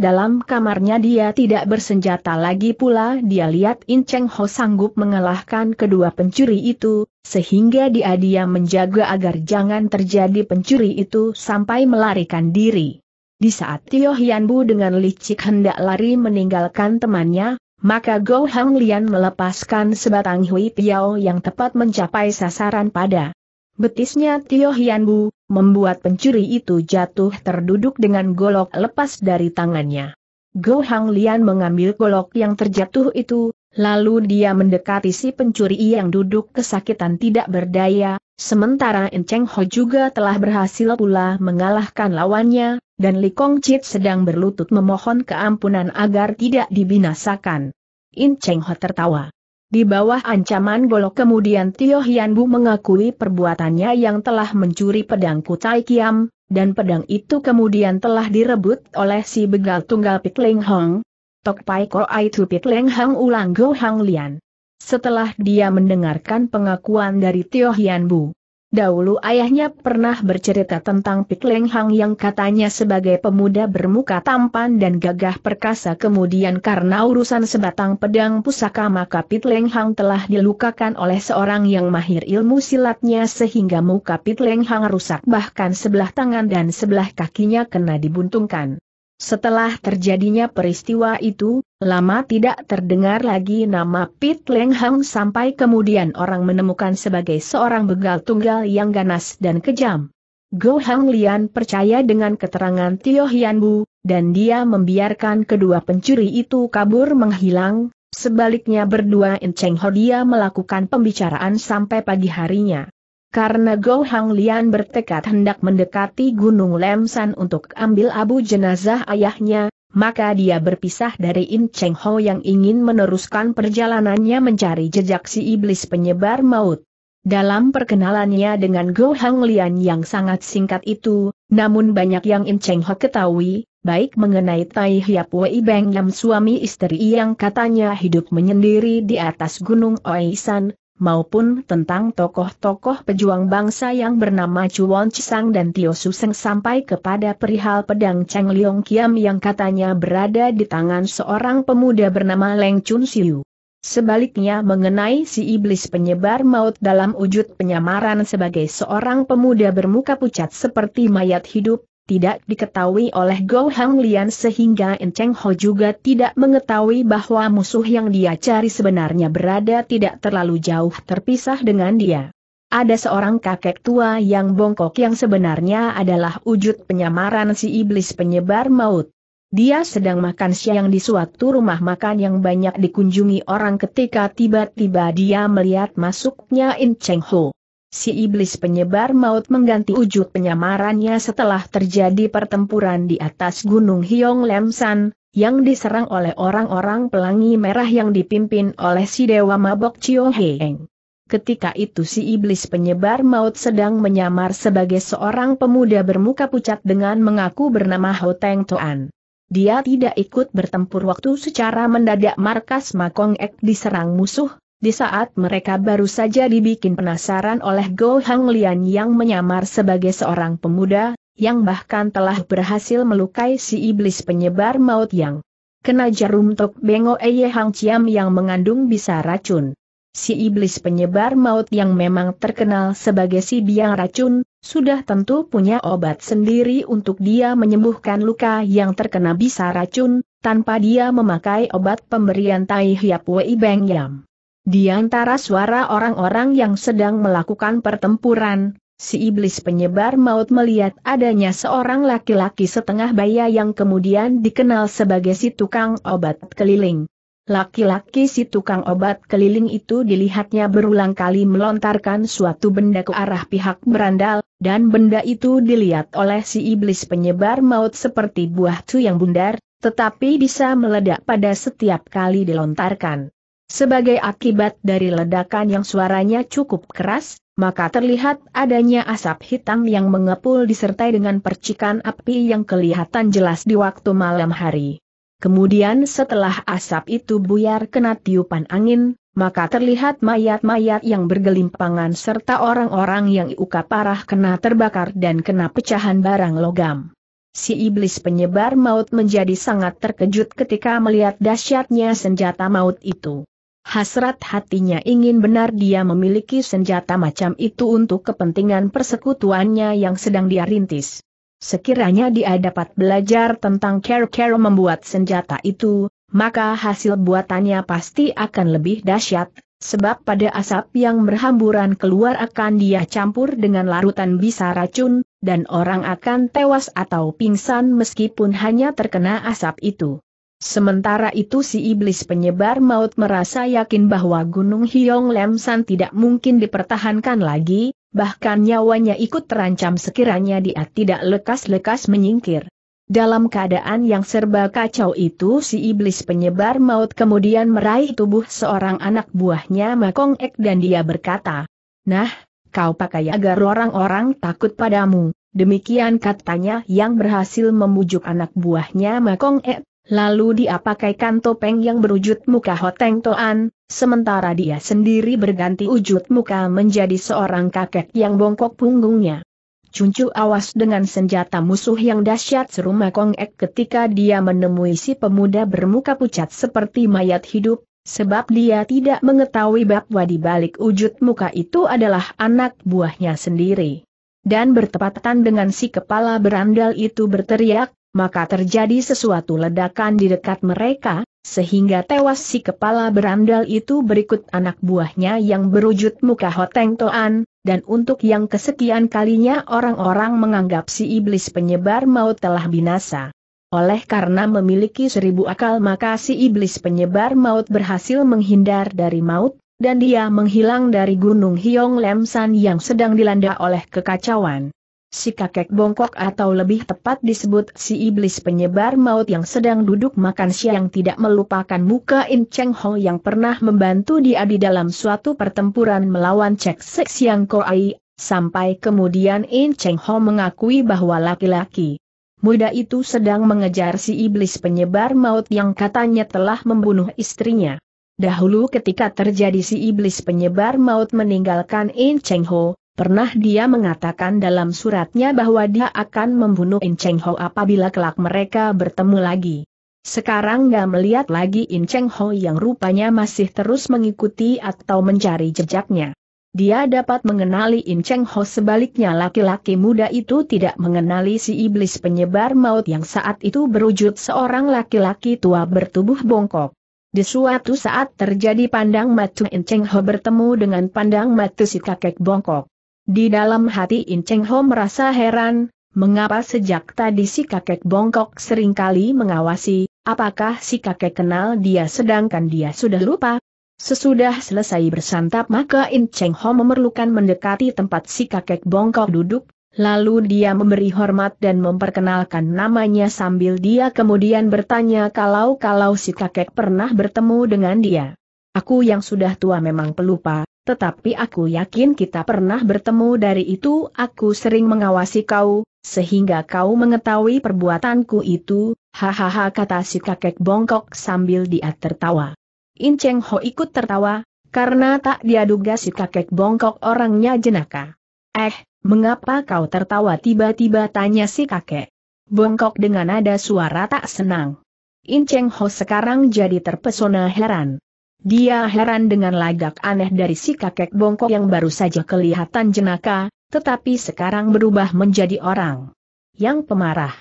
dalam kamarnya, dia tidak bersenjata lagi pula dia lihat En Cheng Ho sanggup mengalahkan kedua pencuri itu, sehingga dia diam menjaga agar jangan terjadi pencuri itu sampai melarikan diri. Di saat Tio Hian Bu dengan licik hendak lari meninggalkan temannya, maka Go Hang Lian melepaskan sebatang hui piao yang tepat mencapai sasaran pada betisnya Tio Hian Bu, membuat pencuri itu jatuh terduduk dengan golok lepas dari tangannya. Go Hang Lian mengambil golok yang terjatuh itu, lalu dia mendekati si pencuri yang duduk kesakitan tidak berdaya, sementara En Cheng Ho juga telah berhasil pula mengalahkan lawannya, dan Li Kongcit sedang berlutut memohon keampunan agar tidak dibinasakan. En Cheng Ho tertawa. Di bawah ancaman golok kemudian Tio Hian Bu mengakui perbuatannya yang telah mencuri pedangku Tai Kiam, dan pedang itu kemudian telah direbut oleh si begal tunggal Pit Leng Hong. "Tok Pai Koai Tu Pit Leng Hong," ulang Go Hang Lian. Setelah dia mendengarkan pengakuan dari Tio Hian Bu, dahulu ayahnya pernah bercerita tentang Pit Leng Hong yang katanya sebagai pemuda bermuka tampan dan gagah perkasa, kemudian karena urusan sebatang pedang pusaka maka Pit Leng Hong telah dilukakan oleh seorang yang mahir ilmu silatnya sehingga muka Pit Leng Hong rusak, bahkan sebelah tangan dan sebelah kakinya kena dibuntungkan. Setelah terjadinya peristiwa itu, lama tidak terdengar lagi nama Pit Leng Hong sampai kemudian orang menemukan sebagai seorang begal tunggal yang ganas dan kejam. Go Hang Lian percaya dengan keterangan Tio Hian Bu, dan dia membiarkan kedua pencuri itu kabur menghilang, Sebaliknya berdua In Cheng Ho dia melakukan pembicaraan sampai pagi harinya. Karena Go Hang Lian bertekad hendak mendekati Gunung Lemsan untuk ambil abu jenazah ayahnya, maka dia berpisah dari In Cheng Ho yang ingin meneruskan perjalanannya mencari jejak si iblis penyebar maut. Dalam perkenalannya dengan Go Hang Lian yang sangat singkat itu, namun banyak yang In Cheng Ho ketahui, baik mengenai Tai Hiap Wei Beng Yam suami istri yang katanya hidup menyendiri di atas Gunung Oisan, maupun tentang tokoh-tokoh pejuang bangsa yang bernama Chuan Chisang dan Tio Suseng sampai kepada perihal pedang Cheng Liong Kiam yang katanya berada di tangan seorang pemuda bernama Leng Chun Siu. Sebaliknya mengenai si iblis penyebar maut dalam wujud penyamaran sebagai seorang pemuda bermuka pucat seperti mayat hidup, tidak diketahui oleh Go Hang Lian sehingga In Cheng Ho juga tidak mengetahui bahwa musuh yang dia cari sebenarnya berada tidak terlalu jauh terpisah dengan dia. Ada seorang kakek tua yang bongkok yang sebenarnya adalah wujud penyamaran si iblis penyebar maut. Dia sedang makan siang di suatu rumah makan yang banyak dikunjungi orang ketika tiba-tiba dia melihat masuknya In Cheng Ho. Si iblis penyebar maut mengganti wujud penyamarannya setelah terjadi pertempuran di atas Gunung Hiong Lemsan, yang diserang oleh orang-orang pelangi merah yang dipimpin oleh si dewa mabok Chio Heng. Ketika itu si iblis penyebar maut sedang menyamar sebagai seorang pemuda bermuka pucat dengan mengaku bernama Ho Teng Toan. Dia tidak ikut bertempur waktu secara mendadak markas Makong Ek diserang musuh, di saat mereka baru saja dibikin penasaran oleh Go Hang Lian yang menyamar sebagai seorang pemuda, yang bahkan telah berhasil melukai si iblis penyebar maut yang kena jarum tok bengo Eye Hang Ciam yang mengandung bisa racun. Si iblis penyebar maut yang memang terkenal sebagai si biang racun, sudah tentu punya obat sendiri untuk dia menyembuhkan luka yang terkena bisa racun, tanpa dia memakai obat pemberian Tai Hiap Wei Beng Yam. Di antara suara orang-orang yang sedang melakukan pertempuran, si iblis penyebar maut melihat adanya seorang laki-laki setengah baya yang kemudian dikenal sebagai si tukang obat keliling. Laki-laki si tukang obat keliling itu dilihatnya berulang kali melontarkan suatu benda ke arah pihak berandal, dan benda itu dilihat oleh si iblis penyebar maut seperti buah tu yang bundar, tetapi bisa meledak pada setiap kali dilontarkan. Sebagai akibat dari ledakan yang suaranya cukup keras, maka terlihat adanya asap hitam yang mengepul disertai dengan percikan api yang kelihatan jelas di waktu malam hari. Kemudian setelah asap itu buyar kena tiupan angin, maka terlihat mayat-mayat yang bergelimpangan serta orang-orang yang luka parah kena terbakar dan kena pecahan barang logam. Si iblis penyebar maut menjadi sangat terkejut ketika melihat dahsyatnya senjata maut itu. Hasrat hatinya ingin benar dia memiliki senjata macam itu untuk kepentingan persekutuannya yang sedang dia rintis. Sekiranya dia dapat belajar tentang cara-cara membuat senjata itu, maka hasil buatannya pasti akan lebih dahsyat, sebab pada asap yang berhamburan keluar akan dia campur dengan larutan bisa racun, dan orang akan tewas atau pingsan meskipun hanya terkena asap itu. Sementara itu si iblis penyebar maut merasa yakin bahwa Gunung Hiong Lemsan tidak mungkin dipertahankan lagi, bahkan nyawanya ikut terancam sekiranya dia tidak lekas-lekas menyingkir. Dalam keadaan yang serba kacau itu si iblis penyebar maut kemudian meraih tubuh seorang anak buahnya Makong Ek dan dia berkata, "Nah, kau pakai agar orang-orang takut padamu." Demikian katanya yang berhasil membujuk anak buahnya Makong Ek. Lalu dia pakaikan topeng yang berwujud muka Ho Teng Toan, sementara dia sendiri berganti wujud muka menjadi seorang kakek yang bongkok punggungnya. "Cuncu awas dengan senjata musuh yang dahsyat," seru Makong Ek ketika dia menemui si pemuda bermuka pucat seperti mayat hidup, sebab dia tidak mengetahui bahwa di balik wujud muka itu adalah anak buahnya sendiri. Dan bertepatan dengan si kepala berandal itu berteriak, maka terjadi sesuatu ledakan di dekat mereka, sehingga tewas si kepala berandal itu berikut anak buahnya yang berwujud muka Ho Teng Toan, dan untuk yang kesekian kalinya orang-orang menganggap si iblis penyebar maut telah binasa. Oleh karena memiliki seribu akal maka si iblis penyebar maut berhasil menghindar dari maut, dan dia menghilang dari gunung Hiong Lam San yang sedang dilanda oleh kekacauan. Si kakek bongkok atau lebih tepat disebut si iblis penyebar maut yang sedang duduk makan siang tidak melupakan muka In Cheng Ho yang pernah membantu dia di dalam suatu pertempuran melawan Cek Sek Siang Koai, sampai kemudian In Cheng Ho mengakui bahwa laki-laki muda itu sedang mengejar si iblis penyebar maut yang katanya telah membunuh istrinya. Dahulu ketika terjadi si iblis penyebar maut meninggalkan In Cheng Ho, pernah dia mengatakan dalam suratnya bahwa dia akan membunuh In Cheng Ho apabila kelak mereka bertemu lagi. Sekarang dia melihat lagi In Cheng Ho yang rupanya masih terus mengikuti atau mencari jejaknya. Dia dapat mengenali In Cheng Ho, sebaliknya laki-laki muda itu tidak mengenali si iblis penyebar maut yang saat itu berwujud seorang laki-laki tua bertubuh bongkok. Di suatu saat terjadi pandang mata In Cheng Ho bertemu dengan pandang mata si kakek bongkok. Di dalam hati In Cheng Ho merasa heran, mengapa sejak tadi si kakek bongkok seringkali mengawasi, apakah si kakek kenal dia sedangkan dia sudah lupa? Sesudah selesai bersantap maka In Cheng Ho memerlukan mendekati tempat si kakek bongkok duduk, lalu dia memberi hormat dan memperkenalkan namanya sambil dia kemudian bertanya kalau-kalau si kakek pernah bertemu dengan dia. Aku yang sudah tua memang pelupa, tetapi aku yakin kita pernah bertemu, dari itu aku sering mengawasi kau, sehingga kau mengetahui perbuatanku itu, hahaha kata si kakek bongkok sambil dia tertawa. In Cheng Ho ikut tertawa, karena tak dia duga si kakek bongkok orangnya jenaka. Eh, mengapa kau tertawa tiba-tiba, tanya si kakek bongkok dengan nada suara tak senang. In Cheng Ho sekarang jadi terpesona heran. Dia heran dengan lagak aneh dari si kakek bongkok yang baru saja kelihatan jenaka, tetapi sekarang berubah menjadi orang yang pemarah.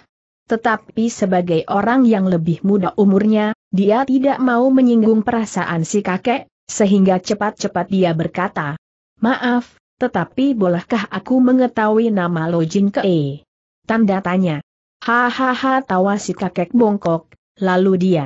Tetapi sebagai orang yang lebih muda umurnya, dia tidak mau menyinggung perasaan si kakek, sehingga cepat-cepat dia berkata, "Maaf, tetapi bolehkah aku mengetahui nama Lo Jin Kee?" Tanda tanya. Hahaha tawa si kakek bongkok, lalu dia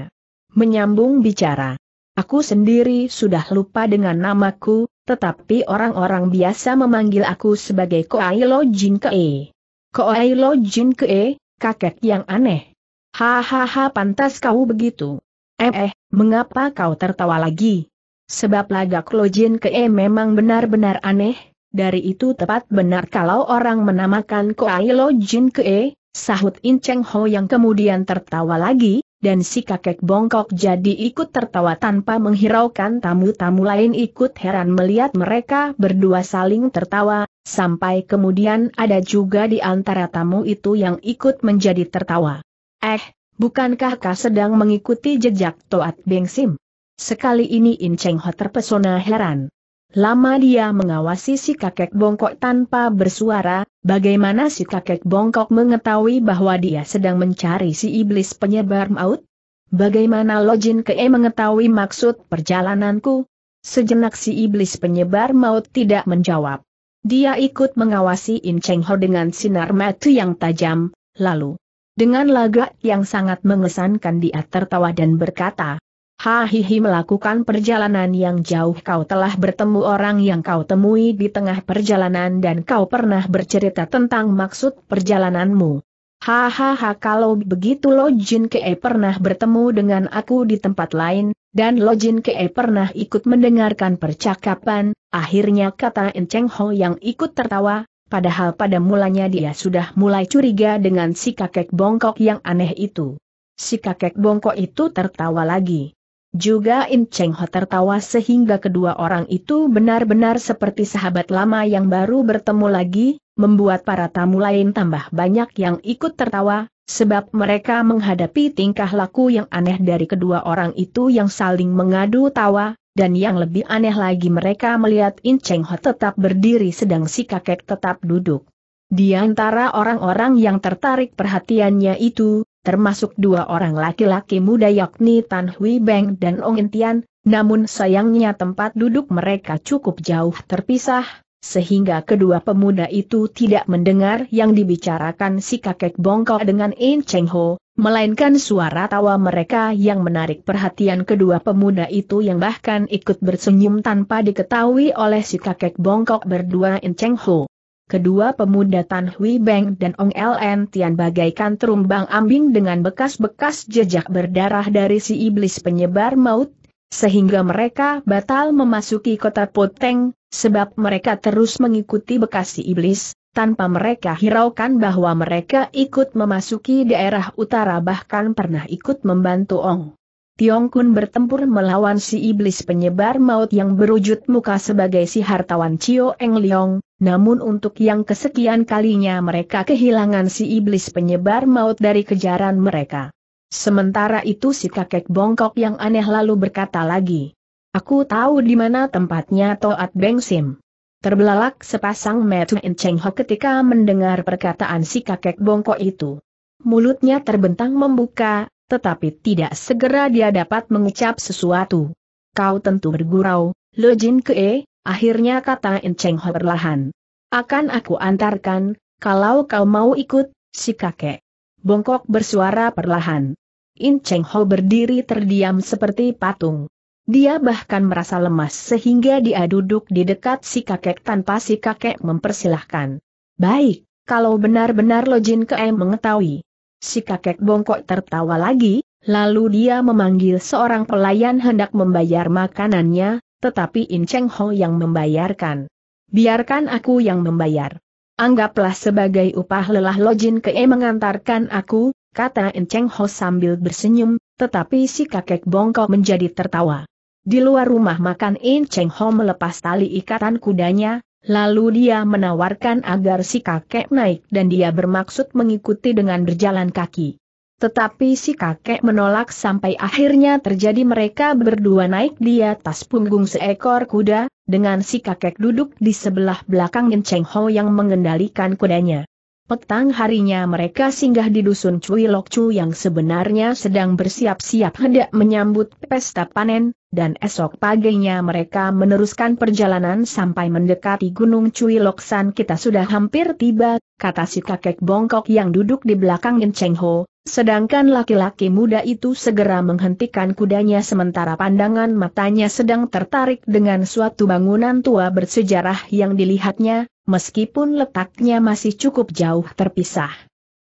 menyambung bicara. Aku sendiri sudah lupa dengan namaku, tetapi orang-orang biasa memanggil aku sebagai Koai Lo Jin Kee. Koai Lo Jin Kee, kakek yang aneh. Hahaha pantas kau begitu. Eh, eh, mengapa kau tertawa lagi? Sebab lagak Lo Jin Kee memang benar-benar aneh, dari itu tepat benar kalau orang menamakan Koai Lo Jin Kee, sahut In Cheng Ho yang kemudian tertawa lagi, dan si kakek bongkok jadi ikut tertawa tanpa menghiraukan tamu-tamu lain ikut heran melihat mereka berdua saling tertawa, sampai kemudian ada juga di antara tamu itu yang ikut menjadi tertawa. Eh, bukankah kau sedang mengikuti jejak Toat Beng Sim? Sekali ini In Cheng Ho terpesona heran. Lama dia mengawasi si kakek bongkok tanpa bersuara, bagaimana si kakek bongkok mengetahui bahwa dia sedang mencari si iblis penyebar maut? Bagaimana Lo Jin Kee mengetahui maksud perjalananku? Sejenak si iblis penyebar maut tidak menjawab. Dia ikut mengawasi In Cheng Ho dengan sinar mata yang tajam, lalu dengan lagak yang sangat mengesankan dia tertawa dan berkata, hahihi melakukan perjalanan yang jauh kau telah bertemu orang yang kau temui di tengah perjalanan dan kau pernah bercerita tentang maksud perjalananmu. Hahaha kalau begitu Lo Jin Kee pernah bertemu dengan aku di tempat lain, dan Lo Jin Kee pernah ikut mendengarkan percakapan, akhirnya kata In Cheng Ho yang ikut tertawa. Padahal pada mulanya dia sudah mulai curiga dengan si kakek bongkok yang aneh itu. Si kakek bongkok itu tertawa lagi. Juga In Cheng Ho tertawa sehingga kedua orang itu benar-benar seperti sahabat lama yang baru bertemu lagi, membuat para tamu lain tambah banyak yang ikut tertawa, sebab mereka menghadapi tingkah laku yang aneh dari kedua orang itu yang saling mengadu tawa. Dan yang lebih aneh lagi mereka melihat In Cheng Ho tetap berdiri sedang si kakek tetap duduk. Di antara orang-orang yang tertarik perhatiannya itu, termasuk dua orang laki-laki muda yakni Tan Hui Beng dan Ong Entian, namun sayangnya tempat duduk mereka cukup jauh terpisah, sehingga kedua pemuda itu tidak mendengar yang dibicarakan si kakek bongkok dengan In Cheng Ho, melainkan suara tawa mereka yang menarik perhatian kedua pemuda itu yang bahkan ikut bersenyum tanpa diketahui oleh si kakek bongkok berdua In Cheng Ho. Kedua pemuda Tan Hui Beng dan Ong Ln Tian bagaikan terumbang ambing dengan bekas-bekas jejak berdarah dari si iblis penyebar maut, sehingga mereka batal memasuki kota Poteng, sebab mereka terus mengikuti bekas si iblis, tanpa mereka hiraukan bahwa mereka ikut memasuki daerah utara bahkan pernah ikut membantu Ong Tiong Kun bertempur melawan si iblis penyebar maut yang berwujud muka sebagai si hartawan Cio Eng Leong. Namun untuk yang kesekian kalinya mereka kehilangan si iblis penyebar maut dari kejaran mereka. Sementara itu si kakek bongkok yang aneh lalu berkata lagi, "Aku tahu di mana tempatnya Toat Beng Sim." Terbelalak sepasang mata In Cheng Ho ketika mendengar perkataan si kakek bongkok itu. Mulutnya terbentang membuka, tetapi tidak segera dia dapat mengucap sesuatu. "Kau tentu bergurau, Lo Jin Kee," akhirnya kata In Cheng Ho perlahan. "Akan aku antarkan, kalau kau mau ikut." Si kakek bongkok bersuara perlahan. In Cheng Ho berdiri terdiam seperti patung. Dia bahkan merasa lemas sehingga dia duduk di dekat si kakek tanpa si kakek mempersilahkan. "Baik, kalau benar-benar Lo Jin Kee mengetahui." Si kakek bongkok tertawa lagi, lalu dia memanggil seorang pelayan hendak membayar makanannya. Tetapi In Cheng Ho yang membayarkan. "Biarkan aku yang membayar. Anggaplah sebagai upah lelah Lo Jin Kee mengantarkan aku," kata In Cheng Ho sambil bersenyum, tetapi si kakek bongkok menjadi tertawa. Di luar rumah makan In Cheng Ho melepas tali ikatan kudanya, lalu dia menawarkan agar si kakek naik dan dia bermaksud mengikuti dengan berjalan kaki. Tetapi si kakek menolak sampai akhirnya terjadi mereka berdua naik di atas punggung seekor kuda, dengan si kakek duduk di sebelah belakang In Cheng Ho yang mengendalikan kudanya. Petang harinya mereka singgah di dusun Cui Lok Chu yang sebenarnya sedang bersiap-siap hendak menyambut pesta panen, dan esok paginya mereka meneruskan perjalanan sampai mendekati gunung Cui Lok San. "Kita sudah hampir tiba," kata si kakek bongkok yang duduk di belakang In Cheng Ho. Sedangkan laki-laki muda itu segera menghentikan kudanya sementara pandangan matanya sedang tertarik dengan suatu bangunan tua bersejarah yang dilihatnya, meskipun letaknya masih cukup jauh terpisah.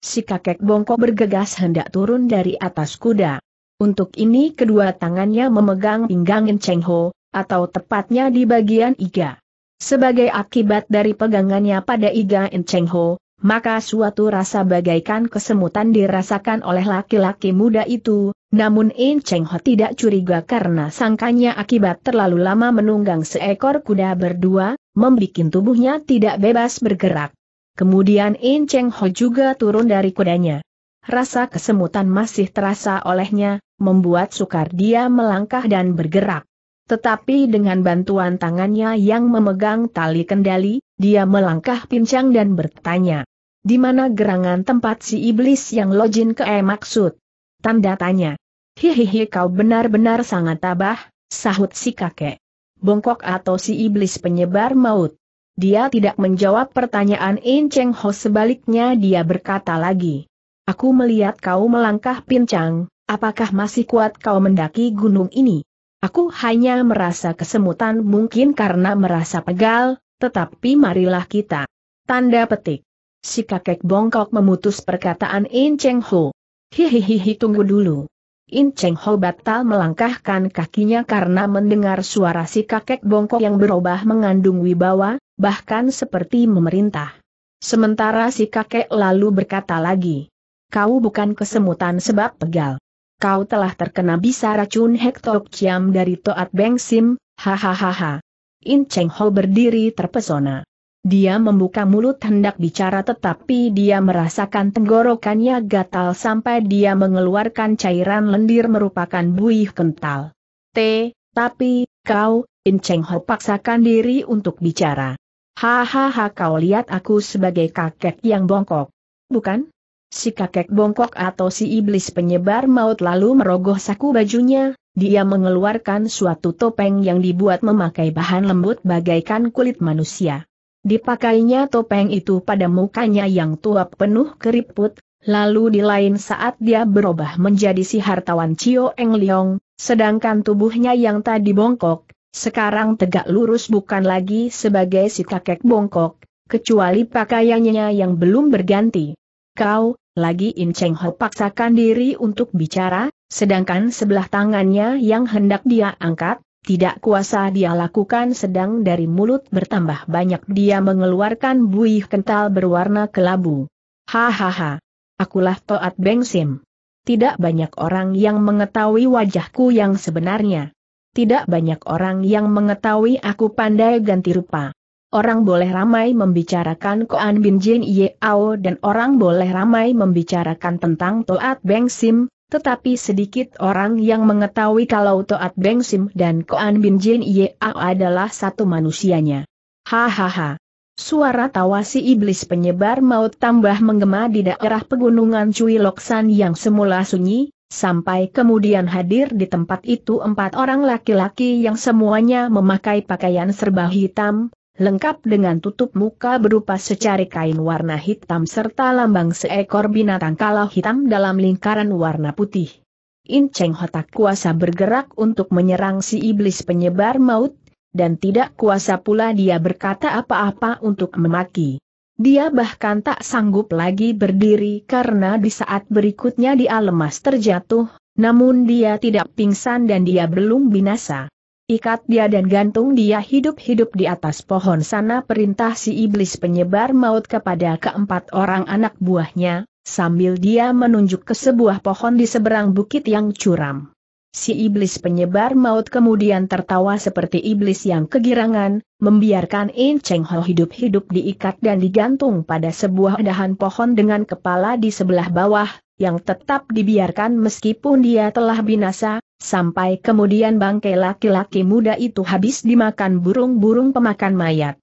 Si kakek bongkok bergegas hendak turun dari atas kuda. Untuk ini kedua tangannya memegang pinggang In Cheng Ho, atau tepatnya di bagian iga. Sebagai akibat dari pegangannya pada iga In Cheng Ho, maka suatu rasa bagaikan kesemutan dirasakan oleh laki-laki muda itu, namun In Cheng Ho tidak curiga karena sangkanya akibat terlalu lama menunggang seekor kuda berdua, membuat tubuhnya tidak bebas bergerak. Kemudian In Cheng Ho juga turun dari kudanya. Rasa kesemutan masih terasa olehnya, membuat sukar dia melangkah dan bergerak. Tetapi dengan bantuan tangannya yang memegang tali kendali, dia melangkah pincang dan bertanya, "Di mana gerangan tempat si iblis yang Lo Jin Kee maksud?" Tanda tanya. "Hihihi, kau benar-benar sangat tabah," sahut si kakek bongkok atau si iblis penyebar maut. Dia tidak menjawab pertanyaan In Cheng Ho, sebaliknya dia berkata lagi, "Aku melihat kau melangkah pincang, apakah masih kuat kau mendaki gunung ini?" "Aku hanya merasa kesemutan, mungkin karena merasa pegal. Tetapi marilah kita." Tanda petik. Si kakek bongkok memutus perkataan In Cheng Ho. "Hihihihi, tunggu dulu." In Cheng Ho batal melangkahkan kakinya karena mendengar suara si kakek bongkok yang berubah mengandung wibawa, bahkan seperti memerintah. Sementara si kakek lalu berkata lagi, "Kau bukan kesemutan sebab pegal. Kau telah terkena bisa racun Hektok Ciam dari Toat Beng Sim, hahaha." In Cheng Ho berdiri terpesona. Dia membuka mulut hendak bicara tetapi dia merasakan tenggorokannya gatal sampai dia mengeluarkan cairan lendir merupakan buih kental. "T, tapi, kau," In Cheng Ho paksakan diri untuk bicara. "Hahaha, kau lihat aku sebagai kakek yang bongkok, bukan?" Si kakek bongkok atau si iblis penyebar maut lalu merogoh saku bajunya. Dia mengeluarkan suatu topeng yang dibuat memakai bahan lembut bagaikan kulit manusia. Dipakainya topeng itu pada mukanya yang tua penuh keriput, Lalu di lain saat dia berubah menjadi si hartawan Cio Eng Leong, sedangkan tubuhnya yang tadi bongkok, sekarang tegak lurus bukan lagi sebagai si kakek bongkok, kecuali pakaiannya yang belum berganti. Kau, lagi In Cheng Ho paksakan diri untuk bicara, sedangkan sebelah tangannya yang hendak dia angkat, tidak kuasa dia lakukan sedang dari mulut bertambah banyak dia mengeluarkan buih kental berwarna kelabu. Hahaha. Akulah Toat Beng Sim. Tidak banyak orang yang mengetahui wajahku yang sebenarnya. Tidak banyak orang yang mengetahui aku pandai ganti rupa. Orang boleh ramai membicarakan Koan Bin Jin Yao dan orang boleh ramai membicarakan tentang Toat Beng Sim. Tetapi sedikit orang yang mengetahui kalau Toat Beng Sim dan Koan Bin Jin Yao adalah satu manusianya. Hahaha. Suara tawa si iblis penyebar maut tambah menggema di daerah pegunungan Cui Loksan yang semula sunyi, sampai kemudian hadir di tempat itu empat orang laki-laki yang semuanya memakai pakaian serba hitam, lengkap dengan tutup muka berupa secari kain warna hitam serta lambang seekor binatang kala hitam dalam lingkaran warna putih. In Cheng Ho tak kuasa bergerak untuk menyerang si iblis penyebar maut, dan tidak kuasa pula dia berkata apa-apa untuk memaki. Dia bahkan tak sanggup lagi berdiri karena di saat berikutnya dia lemas terjatuh, namun dia tidak pingsan dan dia belum binasa. Ikat dia dan gantung dia hidup-hidup di atas pohon sana perintah si iblis penyebar maut kepada keempat orang anak buahnya, sambil dia menunjuk ke sebuah pohon di seberang bukit yang curam. Si iblis penyebar maut kemudian tertawa seperti iblis yang kegirangan, membiarkan In Cheng Ho hidup-hidup diikat dan digantung pada sebuah dahan pohon dengan kepala di sebelah bawah, yang tetap dibiarkan meskipun dia telah binasa, sampai kemudian bangkai laki-laki muda itu habis dimakan burung-burung pemakan mayat.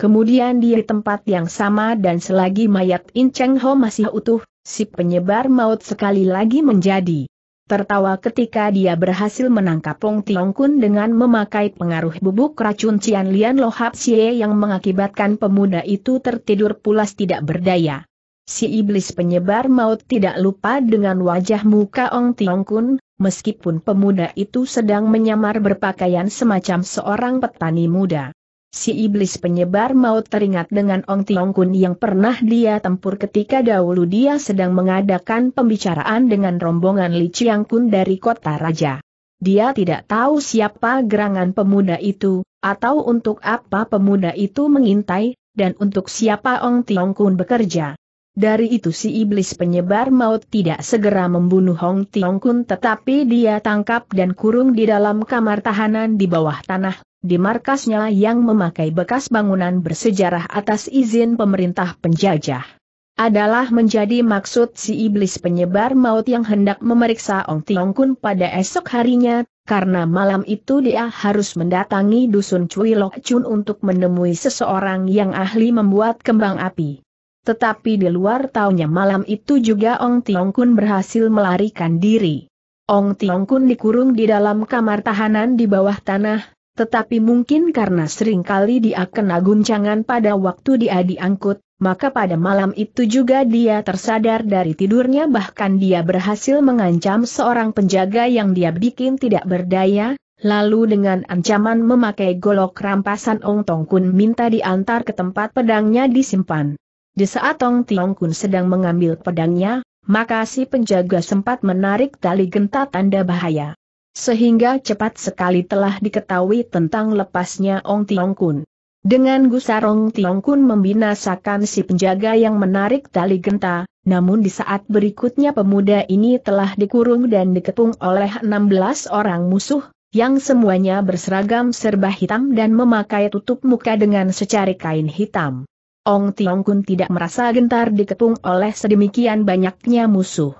Kemudian di tempat yang sama dan selagi mayat In Cheng Ho masih utuh, si penyebar maut sekali lagi menjadi tertawa ketika dia berhasil menangkap Long Tiong Kun dengan memakai pengaruh bubuk racun Cian Lian Lo Hap Xie yang mengakibatkan pemuda itu tertidur pulas tidak berdaya. Si iblis penyebar maut tidak lupa dengan wajah muka Ong Tiong Kun, meskipun pemuda itu sedang menyamar berpakaian semacam seorang petani muda. Si iblis penyebar maut teringat dengan Ong Tiong Kun yang pernah dia tempur ketika dahulu dia sedang mengadakan pembicaraan dengan rombongan Li Chiang Kun dari kota raja. Dia tidak tahu siapa gerangan pemuda itu, atau untuk apa pemuda itu mengintai, dan untuk siapa Ong Tiong Kun bekerja. Dari itu si iblis penyebar maut tidak segera membunuh Hong Tiong Kun tetapi dia tangkap dan kurung di dalam kamar tahanan di bawah tanah, di markasnya yang memakai bekas bangunan bersejarah atas izin pemerintah penjajah. Adalah menjadi maksud si iblis penyebar maut yang hendak memeriksa Hong Tiong Kun pada esok harinya, karena malam itu dia harus mendatangi dusun Cui Lok Chun untuk menemui seseorang yang ahli membuat kembang api. Tetapi di luar taunya malam itu juga Ong Tiong Kun berhasil melarikan diri. Ong Tiong Kun dikurung di dalam kamar tahanan di bawah tanah, tetapi mungkin karena seringkali dia kena guncangan pada waktu dia diangkut, maka pada malam itu juga dia tersadar dari tidurnya bahkan dia berhasil mengancam seorang penjaga yang dia bikin tidak berdaya, lalu dengan ancaman memakai golok rampasan Ong Tiong Kun minta diantar ke tempat pedangnya disimpan. Di saat Ong Tiong Kun sedang mengambil pedangnya, maka si penjaga sempat menarik tali genta tanda bahaya. Sehingga cepat sekali telah diketahui tentang lepasnya Ong Tiong Kun. Dengan gusar Ong Tiong Kun membinasakan si penjaga yang menarik tali genta, namun di saat berikutnya pemuda ini telah dikurung dan dikepung oleh enam belas orang musuh, yang semuanya berseragam serba hitam dan memakai tutup muka dengan secari kain hitam. Ong Tiong Kun tidak merasa gentar dikepung oleh sedemikian banyaknya musuh.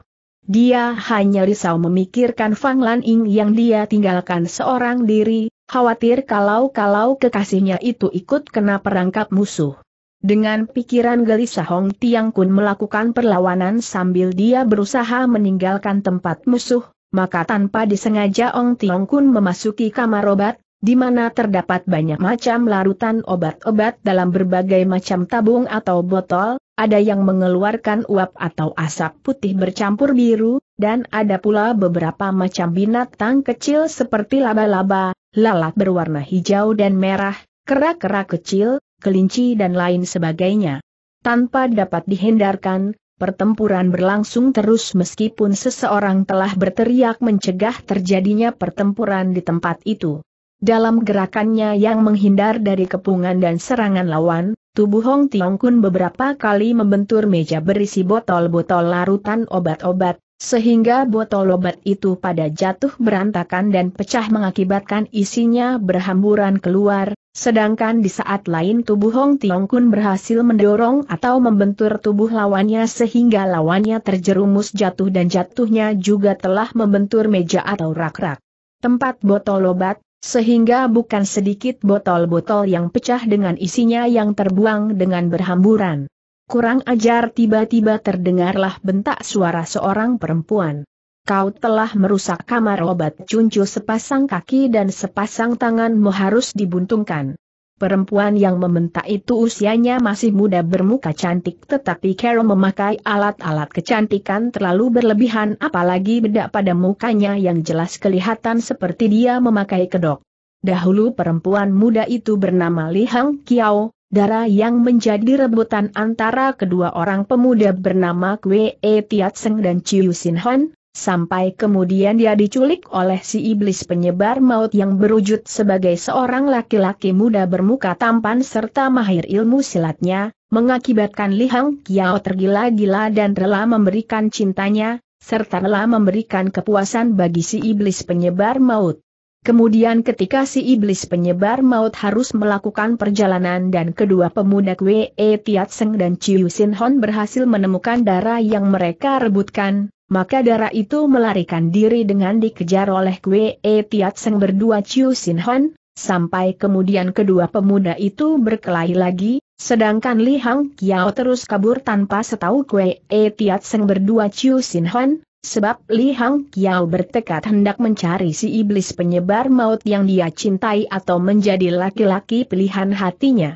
Dia hanya risau memikirkan Fang Lan Ying yang dia tinggalkan seorang diri, khawatir kalau-kalau kekasihnya itu ikut kena perangkap musuh. Dengan pikiran gelisah Ong Tiong Kun melakukan perlawanan sambil dia berusaha meninggalkan tempat musuh, maka tanpa disengaja Ong Tiong Kun memasuki kamar obat, di mana terdapat banyak macam larutan obat-obat dalam berbagai macam tabung atau botol, Ada yang mengeluarkan uap atau asap putih bercampur biru, dan ada pula beberapa macam binatang kecil seperti laba-laba, lalat berwarna hijau dan merah, kera-kera kecil, kelinci dan lain sebagainya. Tanpa dapat dihindarkan, pertempuran berlangsung terus meskipun seseorang telah berteriak mencegah terjadinya pertempuran di tempat itu. Dalam gerakannya yang menghindar dari kepungan dan serangan lawan, tubuh Hong Tiong Kun beberapa kali membentur meja berisi botol-botol larutan obat-obat, sehingga botol obat itu pada jatuh berantakan dan pecah mengakibatkan isinya berhamburan keluar, sedangkan di saat lain tubuh Hong Tiong Kun berhasil mendorong atau membentur tubuh lawannya sehingga lawannya terjerumus jatuh dan jatuhnya juga telah membentur meja atau rak-rak tempat botol obat, sehingga bukan sedikit botol-botol yang pecah dengan isinya yang terbuang dengan berhamburan. Kurang ajar, tiba-tiba terdengarlah bentak suara seorang perempuan. Kau telah merusak kamar obat Cuncu, sepasang kaki dan sepasang tanganmu harus dibuntingkan. Perempuan yang membentak itu usianya masih muda, bermuka cantik, tetapi Kero memakai alat-alat kecantikan terlalu berlebihan, apalagi bedak pada mukanya yang jelas kelihatan seperti dia memakai kedok. Dahulu perempuan muda itu bernama Li Hang Kiao, darah yang menjadi rebutan antara kedua orang pemuda bernama Kwee Tiat Seng dan Chiu Sin Han, sampai kemudian dia diculik oleh si iblis penyebar maut yang berwujud sebagai seorang laki-laki muda bermuka tampan serta mahir ilmu silatnya, mengakibatkan Li Hang Kiao tergila-gila dan rela memberikan cintanya, serta rela memberikan kepuasan bagi si iblis penyebar maut. Kemudian ketika si iblis penyebar maut harus melakukan perjalanan dan kedua pemuda Kwee Tiat Seng dan Chiu Sin Hon berhasil menemukan darah yang mereka rebutkan, maka darah itu melarikan diri dengan dikejar oleh Kwee Tiat Seng berdua Chiu Sin Hon, sampai kemudian kedua pemuda itu berkelahi lagi, sedangkan Li Hang Kiao terus kabur tanpa setahu Kwee Tiat Seng berdua Chiu Sin Hon, sebab Li Hang Kiao bertekad hendak mencari si iblis penyebar maut yang dia cintai atau menjadi laki-laki pilihan hatinya.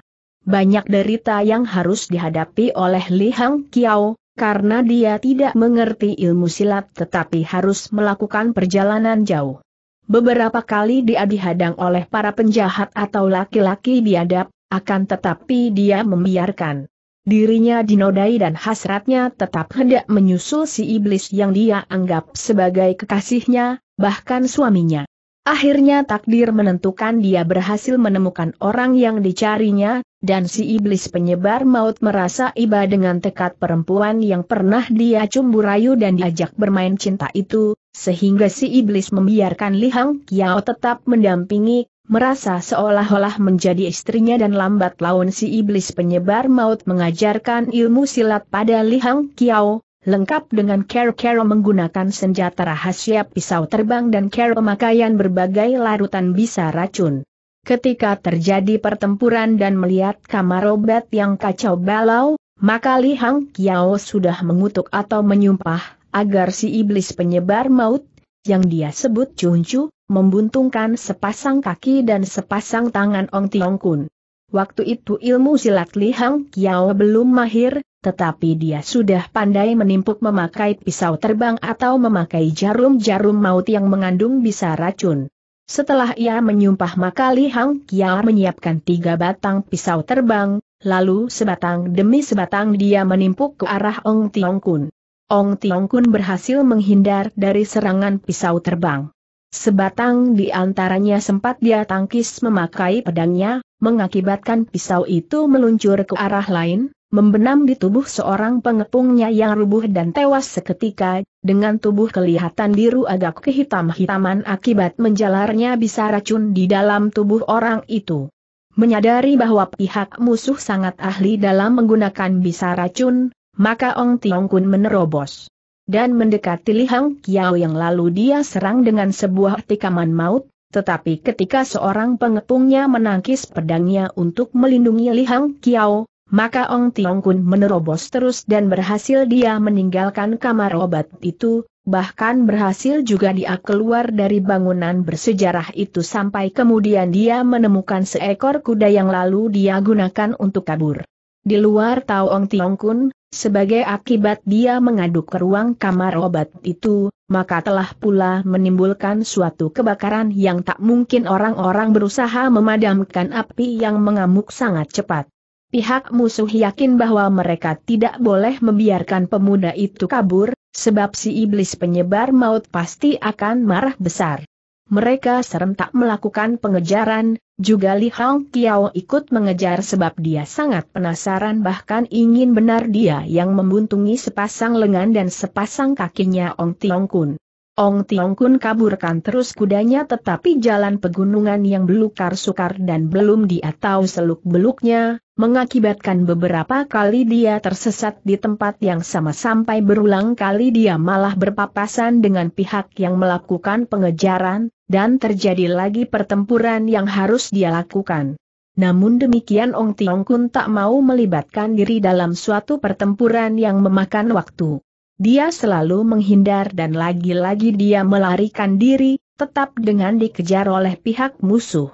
Banyak derita yang harus dihadapi oleh Li Hang Kiao, karena dia tidak mengerti ilmu silat tetapi harus melakukan perjalanan jauh. Beberapa kali dia dihadang oleh para penjahat atau laki-laki biadab, akan tetapi dia membiarkan dirinya dinodai dan hasratnya tetap hendak menyusul si iblis yang dia anggap sebagai kekasihnya, bahkan suaminya. Akhirnya takdir menentukan dia berhasil menemukan orang yang dicarinya, dan si iblis penyebar maut merasa iba dengan tekad perempuan yang pernah dia cumbu rayu dan diajak bermain cinta itu, sehingga si iblis membiarkan Li Hang Kiao tetap mendampingi, merasa seolah-olah menjadi istrinya, dan lambat laun si iblis penyebar maut mengajarkan ilmu silat pada Li Hang Kiao, lengkap dengan Kero-Kero menggunakan senjata rahasia pisau terbang dan Kero pemakaian berbagai larutan bisa racun. Ketika terjadi pertempuran dan melihat kamar obat yang kacau balau, maka Li Hang Kiao sudah mengutuk atau menyumpah agar si iblis penyebar maut, yang dia sebut Cuncu, membuntingkan sepasang kaki dan sepasang tangan Ong Tiong Kun. Waktu itu ilmu silat Li Hang Kiao belum mahir, tetapi dia sudah pandai menimpuk memakai pisau terbang atau memakai jarum-jarum maut yang mengandung bisa racun. Setelah ia menyumpah maka Li Hang Kiao menyiapkan tiga batang pisau terbang, lalu sebatang demi sebatang dia menimpuk ke arah Ong Tiong Kun. Ong Tiong Kun berhasil menghindar dari serangan pisau terbang. Sebatang di antaranya sempat dia tangkis memakai pedangnya, mengakibatkan pisau itu meluncur ke arah lain, membenam di tubuh seorang pengepungnya yang rubuh dan tewas seketika, dengan tubuh kelihatan biru agak kehitam-hitaman akibat menjalarnya bisa racun di dalam tubuh orang itu. Menyadari bahwa pihak musuh sangat ahli dalam menggunakan bisa racun, maka Ong Tiong Kun menerobos dan mendekati Li Hang Kiao yang lalu dia serang dengan sebuah tikaman maut, tetapi ketika seorang pengepungnya menangkis pedangnya untuk melindungi Li Hang Kiao, maka Ong Tiong Kun menerobos terus dan berhasil dia meninggalkan kamar obat itu, bahkan berhasil juga dia keluar dari bangunan bersejarah itu sampai kemudian dia menemukan seekor kuda yang lalu dia gunakan untuk kabur. Di luar Taong Tiong Kun, sebagai akibat dia mengadu ke ruang kamar obat itu, maka telah pula menimbulkan suatu kebakaran yang tak mungkin orang-orang berusaha memadamkan api yang mengamuk sangat cepat. Pihak musuh yakin bahwa mereka tidak boleh membiarkan pemuda itu kabur, sebab si iblis penyebar maut pasti akan marah besar. Mereka serentak melakukan pengejaran, juga Li Hang Kiao ikut mengejar sebab dia sangat penasaran, bahkan ingin benar dia yang membuntungi sepasang lengan dan sepasang kakinya Ong Tiong Kun. Ong Tiong Kun kaburkan terus kudanya, tetapi jalan pegunungan yang belukar-sukar dan belum dia tahu seluk-beluknya, mengakibatkan beberapa kali dia tersesat di tempat yang sama sampai berulang kali dia malah berpapasan dengan pihak yang melakukan pengejaran, dan terjadi lagi pertempuran yang harus dia lakukan. Namun demikian Ong Tiong Kun tak mau melibatkan diri dalam suatu pertempuran yang memakan waktu. Dia selalu menghindar dan lagi-lagi dia melarikan diri, tetap dengan dikejar oleh pihak musuh.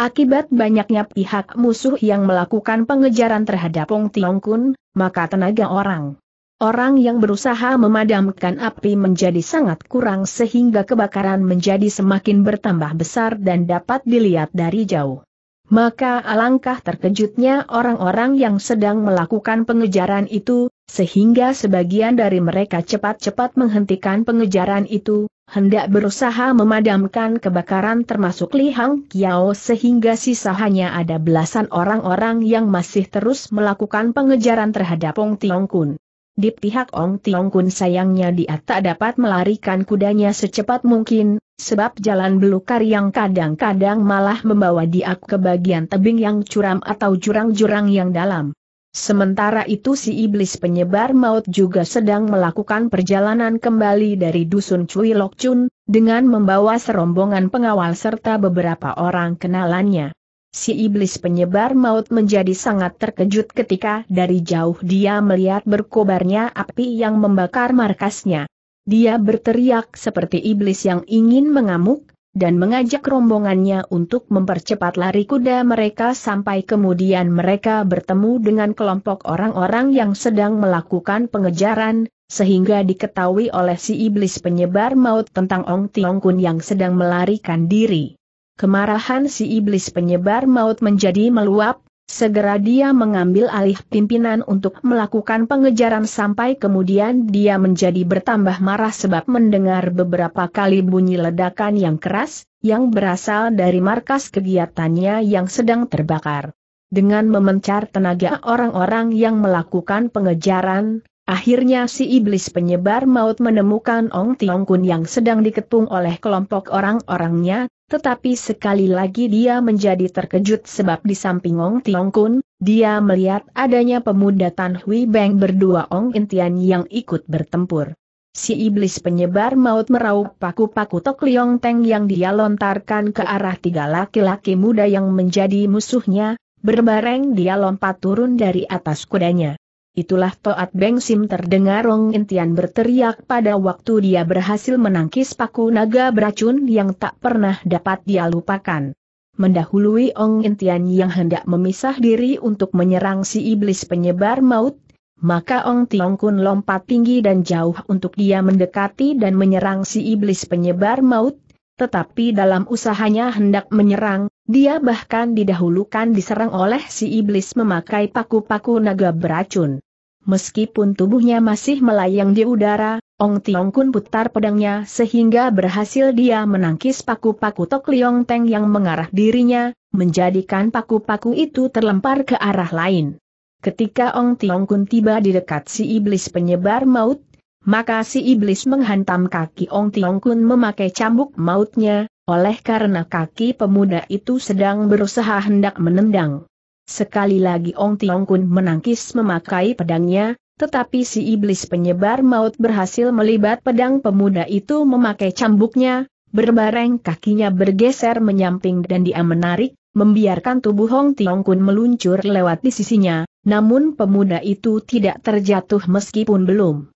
Akibat banyaknya pihak musuh yang melakukan pengejaran terhadap Ong Tiong Kun, maka tenaga orang. Orang yang berusaha memadamkan api menjadi sangat kurang sehingga kebakaran menjadi semakin bertambah besar dan dapat dilihat dari jauh. Maka alangkah terkejutnya orang-orang yang sedang melakukan pengejaran itu, sehingga sebagian dari mereka cepat-cepat menghentikan pengejaran itu, hendak berusaha memadamkan kebakaran termasuk Li Hang Kiao, sehingga sisa hanya ada belasan orang-orang yang masih terus melakukan pengejaran terhadap Ong Tiong Kun. Di pihak Ong Tiong Kun sayangnya dia tak dapat melarikan kudanya secepat mungkin, sebab jalan belukar yang kadang-kadang malah membawa dia ke bagian tebing yang curam atau jurang-jurang yang dalam. Sementara itu si iblis penyebar maut juga sedang melakukan perjalanan kembali dari dusun Cui Lok Chun, dengan membawa serombongan pengawal serta beberapa orang kenalannya. Si iblis penyebar maut menjadi sangat terkejut ketika dari jauh dia melihat berkobarnya api yang membakar markasnya. Dia berteriak seperti iblis yang ingin mengamuk, dan mengajak rombongannya untuk mempercepat lari kuda mereka sampai kemudian mereka bertemu dengan kelompok orang-orang yang sedang melakukan pengejaran, sehingga diketahui oleh si iblis penyebar maut tentang Ong Tiong Kun yang sedang melarikan diri. Kemarahan si iblis penyebar maut menjadi meluap, segera dia mengambil alih pimpinan untuk melakukan pengejaran sampai kemudian dia menjadi bertambah marah sebab mendengar beberapa kali bunyi ledakan yang keras, yang berasal dari markas kegiatannya yang sedang terbakar. Dengan memencar tenaga orang-orang yang melakukan pengejaran, akhirnya si iblis penyebar maut menemukan Ong Tiong Kun yang sedang diketung oleh kelompok orang-orangnya, tetapi sekali lagi dia menjadi terkejut sebab di samping Ong Tiong Kun, dia melihat adanya pemuda Tan Hui Beng berdua Ong Intian yang ikut bertempur. Si iblis penyebar maut meraup paku-paku Tok Liong Teng yang dia lontarkan ke arah tiga laki-laki muda yang menjadi musuhnya, berbareng dia lompat turun dari atas kudanya. Itulah Toat Beng Sim, terdengar Ong Intian berteriak pada waktu dia berhasil menangkis paku naga beracun yang tak pernah dapat dia lupakan. Mendahului Ong Intian yang hendak memisah diri untuk menyerang si iblis penyebar maut, maka Ong Tiong Kun lompat tinggi dan jauh untuk dia mendekati dan menyerang si iblis penyebar maut, tetapi dalam usahanya hendak menyerang, dia bahkan didahulukan diserang oleh si iblis memakai paku-paku naga beracun. Meskipun tubuhnya masih melayang di udara, Ong Tiong Kun putar pedangnya sehingga berhasil dia menangkis paku-paku Tok Liong Teng yang mengarah dirinya, menjadikan paku-paku itu terlempar ke arah lain. Ketika Ong Tiong Kun tiba di dekat si iblis penyebar maut, maka si iblis menghantam kaki Ong Tiong Kun memakai cambuk mautnya, oleh karena kaki pemuda itu sedang berusaha hendak menendang. Sekali lagi Ong Tiong Kun menangkis memakai pedangnya, tetapi si iblis penyebar maut berhasil melibat pedang pemuda itu memakai cambuknya, berbareng kakinya bergeser menyamping dan dia menarik, membiarkan tubuh Ong Tiong Kun meluncur lewat di sisinya, namun pemuda itu tidak terjatuh meskipun belum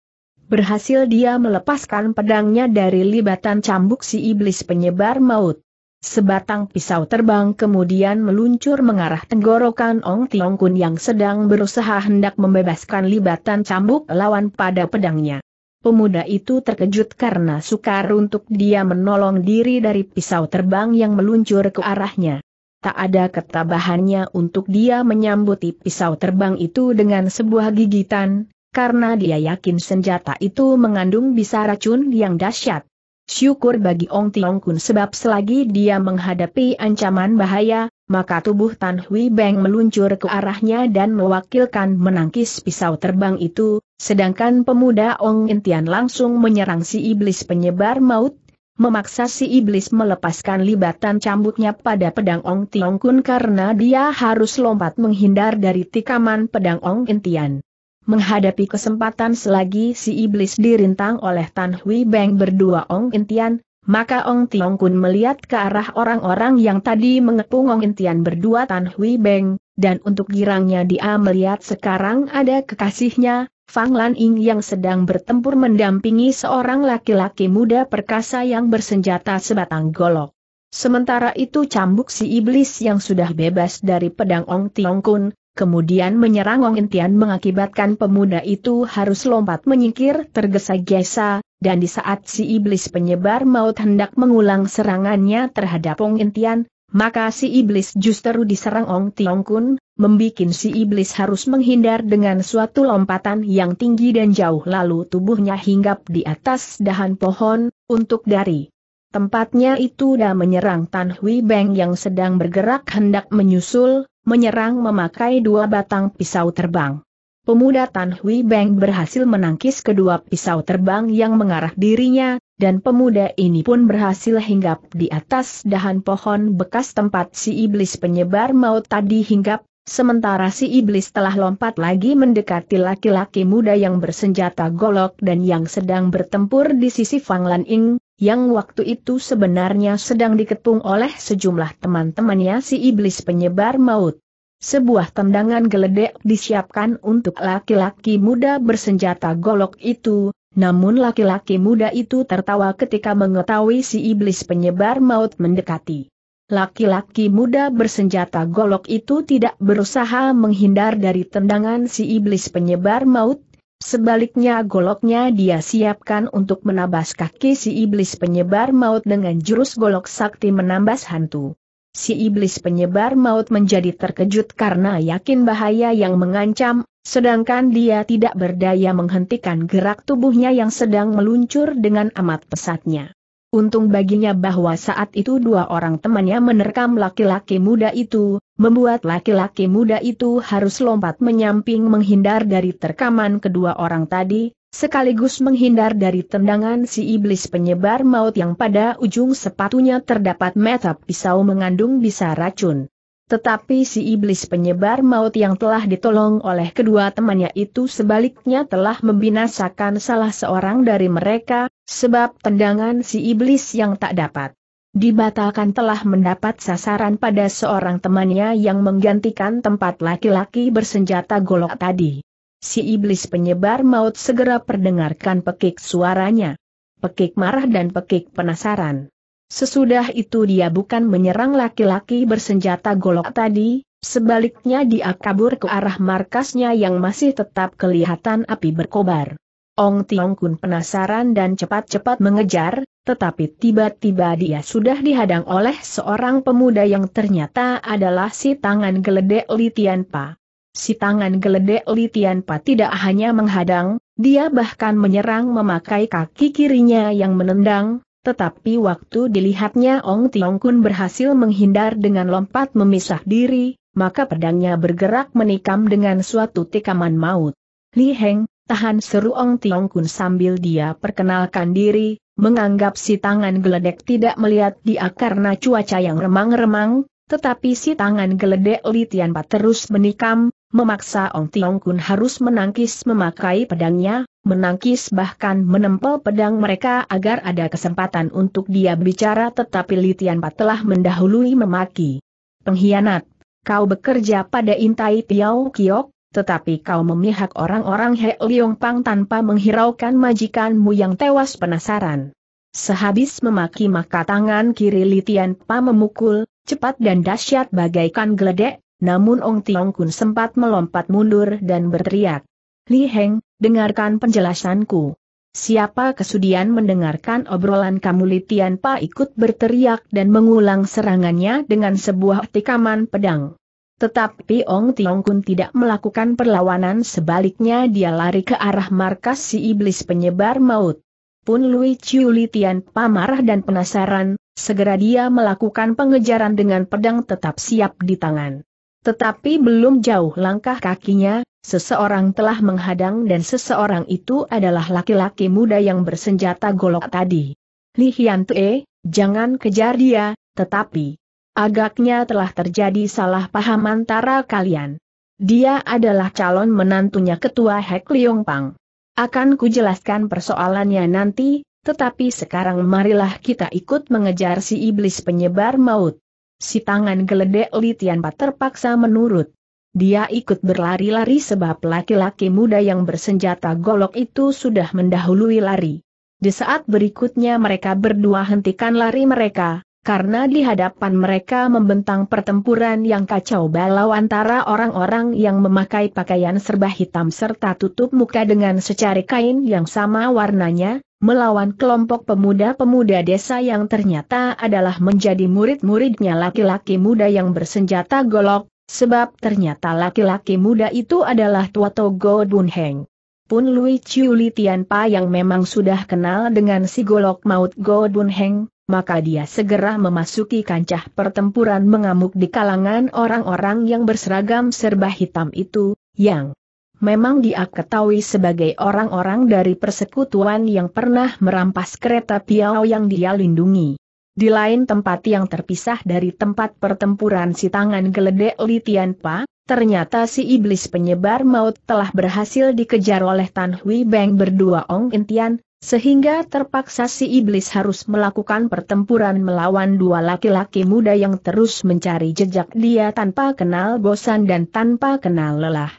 berhasil dia melepaskan pedangnya dari libatan cambuk si iblis penyebar maut. Sebatang pisau terbang kemudian meluncur mengarah tenggorokan Ong Tiong Kun yang sedang berusaha hendak membebaskan libatan cambuk lawan pada pedangnya. Pemuda itu terkejut karena sukar untuk dia menolong diri dari pisau terbang yang meluncur ke arahnya. Tak ada ketabahannya untuk dia menyambuti pisau terbang itu dengan sebuah gigitan, karena dia yakin senjata itu mengandung bisa racun yang dahsyat. Syukur bagi Ong Tiong Kun sebab selagi dia menghadapi ancaman bahaya, maka tubuh Tan Hui Beng meluncur ke arahnya dan mewakilkan menangkis pisau terbang itu, sedangkan pemuda Ong Intian langsung menyerang si iblis penyebar maut, memaksa si iblis melepaskan libatan cambuknya pada pedang Ong Tiong Kun karena dia harus lompat menghindar dari tikaman pedang Ong Intian. Menghadapi kesempatan selagi si iblis dirintang oleh Tan Hui Beng berdua Ong Intian, maka Ong Tiong Kun melihat ke arah orang-orang yang tadi mengepung Ong Intian berdua Tan Hui Beng, dan untuk girangnya dia melihat sekarang ada kekasihnya, Fang Lan Ying yang sedang bertempur mendampingi seorang laki-laki muda perkasa yang bersenjata sebatang golok. Sementara itu cambuk si iblis yang sudah bebas dari pedang Ong Tiong Kun, kemudian menyerang Ong Intian mengakibatkan pemuda itu harus lompat menyingkir tergesa-gesa, dan di saat si iblis penyebar maut hendak mengulang serangannya terhadap Ong Intian, maka si iblis justru diserang Ong Tiong Kun, membikin si iblis harus menghindar dengan suatu lompatan yang tinggi dan jauh lalu tubuhnya hinggap di atas dahan pohon, untuk dari tempatnya itu dah menyerang Tan Hui Beng yang sedang bergerak hendak menyusul, menyerang memakai dua batang pisau terbang. Pemuda Tan Hui Beng berhasil menangkis kedua pisau terbang yang mengarah dirinya, dan pemuda ini pun berhasil hinggap di atas dahan pohon bekas tempat si iblis penyebar maut tadi hinggap, sementara si iblis telah lompat lagi mendekati laki-laki muda yang bersenjata golok dan yang sedang bertempur di sisi Fang Lan Ying, yang waktu itu sebenarnya sedang dikepung oleh sejumlah teman-temannya si iblis penyebar maut. Sebuah tendangan geledek disiapkan untuk laki-laki muda bersenjata golok itu, namun laki-laki muda itu tertawa ketika mengetahui si iblis penyebar maut mendekati. Laki-laki muda bersenjata golok itu tidak berusaha menghindar dari tendangan si iblis penyebar maut. Sebaliknya goloknya dia siapkan untuk menabas kaki si iblis penyebar maut dengan jurus golok sakti menambas hantu. Si iblis penyebar maut menjadi terkejut karena yakin bahaya yang mengancam, sedangkan dia tidak berdaya menghentikan gerak tubuhnya yang sedang meluncur dengan amat pesatnya. Untung baginya bahwa saat itu dua orang temannya menerkam laki-laki muda itu, membuat laki-laki muda itu harus lompat menyamping menghindar dari terkaman kedua orang tadi, sekaligus menghindar dari tendangan si iblis penyebar maut yang pada ujung sepatunya terdapat mata pisau mengandung bisa racun. Tetapi si iblis penyebar maut yang telah ditolong oleh kedua temannya itu sebaliknya telah membinasakan salah seorang dari mereka, sebab tendangan si iblis yang tak dapat dibatalkan telah mendapat sasaran pada seorang temannya yang menggantikan tempat laki-laki bersenjata golok tadi. Si iblis penyebar maut segera perdengarkan pekik suaranya. Pekik marah dan pekik penasaran. Sesudah itu dia bukan menyerang laki-laki bersenjata golok tadi, sebaliknya dia kabur ke arah markasnya yang masih tetap kelihatan api berkobar. Ong Tiong Kun penasaran dan cepat-cepat mengejar, tetapi tiba-tiba dia sudah dihadang oleh seorang pemuda yang ternyata adalah si tangan geledek Li Tianpa. Si tangan geledek Li Tianpa tidak hanya menghadang, dia bahkan menyerang memakai kaki kirinya yang menendang, tetapi waktu dilihatnya Ong Tiong Kun berhasil menghindar dengan lompat memisah diri, maka pedangnya bergerak menikam dengan suatu tikaman maut. Li Heng, tahan, seru Ong Tiong Kun sambil dia perkenalkan diri, menganggap si tangan geledek tidak melihat dia karena cuaca yang remang-remang, tetapi si tangan geledek Li Tianpa terus menikam, memaksa Ong Tiong Kun harus menangkis memakai pedangnya, menangkis bahkan menempel pedang mereka agar ada kesempatan untuk dia bicara, tetapi Li Tianpa telah mendahului memaki. "Pengkhianat, kau bekerja pada Intai Piao Kiok, tetapi kau memihak orang-orang He Liong Pang tanpa menghiraukan majikanmu yang tewas." Penasaran Sehabis memaki maka tangan kiri Li Tianpa memukul, cepat dan dahsyat bagaikan geledek, namun Ong Tiong Kun sempat melompat mundur dan berteriak. Li Heng, dengarkan penjelasanku. Siapa kesudian mendengarkan obrolan kamu? Li Tianpa ikut berteriak dan mengulang serangannya dengan sebuah tikaman pedang. Tetapi Ong Tiong Kun tidak melakukan perlawanan, sebaliknya dia lari ke arah markas si iblis penyebar maut. Pun Lui Chiu Li Tianpa marah dan penasaran, segera dia melakukan pengejaran dengan pedang tetap siap di tangan. Tetapi belum jauh langkah kakinya, seseorang telah menghadang dan seseorang itu adalah laki-laki muda yang bersenjata golok tadi. Li Hiantue, jangan kejar dia, tetapi agaknya telah terjadi salah paham antara kalian. Dia adalah calon menantunya Ketua Hek Liong Pang. Akan kujelaskan persoalannya nanti, tetapi sekarang marilah kita ikut mengejar si iblis penyebar maut. Si tangan geledek Li Tianpa terpaksa menurut. Dia ikut berlari-lari sebab laki-laki muda yang bersenjata golok itu sudah mendahului lari. Di saat berikutnya mereka berdua hentikan lari mereka, karena di hadapan mereka membentang pertempuran yang kacau balau antara orang-orang yang memakai pakaian serba hitam serta tutup muka dengan secari kain yang sama warnanya, melawan kelompok pemuda-pemuda desa yang ternyata adalah menjadi murid-muridnya laki-laki muda yang bersenjata golok. Sebab ternyata laki-laki muda itu adalah Tua Togo Bun Heng. Pun Lui Chiu Li Tianpa yang memang sudah kenal dengan si golok maut Go Bun Heng, maka dia segera memasuki kancah pertempuran mengamuk di kalangan orang-orang yang berseragam serba hitam itu, yang memang dia ketahui sebagai orang-orang dari persekutuan yang pernah merampas kereta Piao yang dia lindungi. Di lain tempat yang terpisah dari tempat pertempuran si tangan geledek Li Tianpa, ternyata si iblis penyebar maut telah berhasil dikejar oleh Tan Hui Beng berdua Ong Intian, sehingga terpaksa si iblis harus melakukan pertempuran melawan dua laki-laki muda yang terus mencari jejak dia tanpa kenal bosan dan tanpa kenal lelah.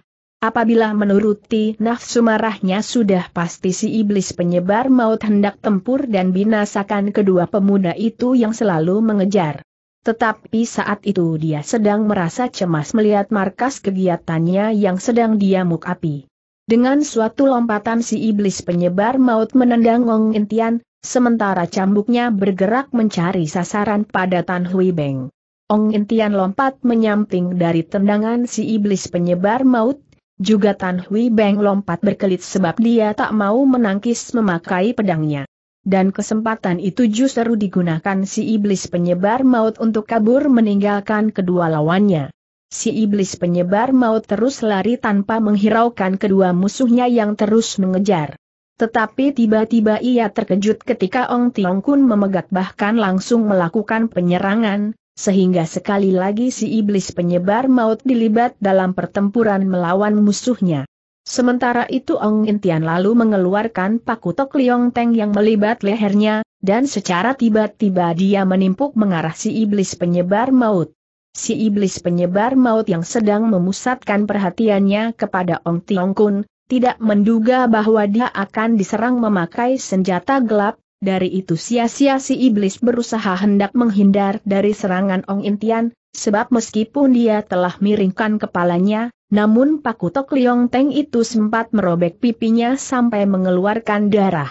Apabila menuruti nafsu marahnya sudah pasti si iblis penyebar maut hendak tempur dan binasakan kedua pemuda itu yang selalu mengejar. Tetapi saat itu dia sedang merasa cemas melihat markas kegiatannya yang sedang diamuk api. Dengan suatu lompatan si iblis penyebar maut menendang Ong Intian, sementara cambuknya bergerak mencari sasaran pada Tan Hui Beng. Ong Intian lompat menyamping dari tendangan si iblis penyebar maut. Juga Tan Hui Beng lompat berkelit sebab dia tak mau menangkis memakai pedangnya. Dan kesempatan itu justru digunakan si iblis penyebar maut untuk kabur meninggalkan kedua lawannya. Si iblis penyebar maut terus lari tanpa menghiraukan kedua musuhnya yang terus mengejar. Tetapi tiba-tiba ia terkejut ketika Ong Tiong Kun memegat bahkan langsung melakukan penyerangan. Sehingga sekali lagi si iblis penyebar maut dilibat dalam pertempuran melawan musuhnya. Sementara itu Ong Intian lalu mengeluarkan paku Tok Liong Teng yang melibat lehernya, dan secara tiba-tiba dia menimpuk mengarah si iblis penyebar maut. Si iblis penyebar maut yang sedang memusatkan perhatiannya kepada Ong Tiong Kun, tidak menduga bahwa dia akan diserang memakai senjata gelap. Dari itu sia-sia si iblis berusaha hendak menghindar dari serangan Ong Intian, sebab meskipun dia telah miringkan kepalanya, namun paku Tok Liong Teng itu sempat merobek pipinya sampai mengeluarkan darah.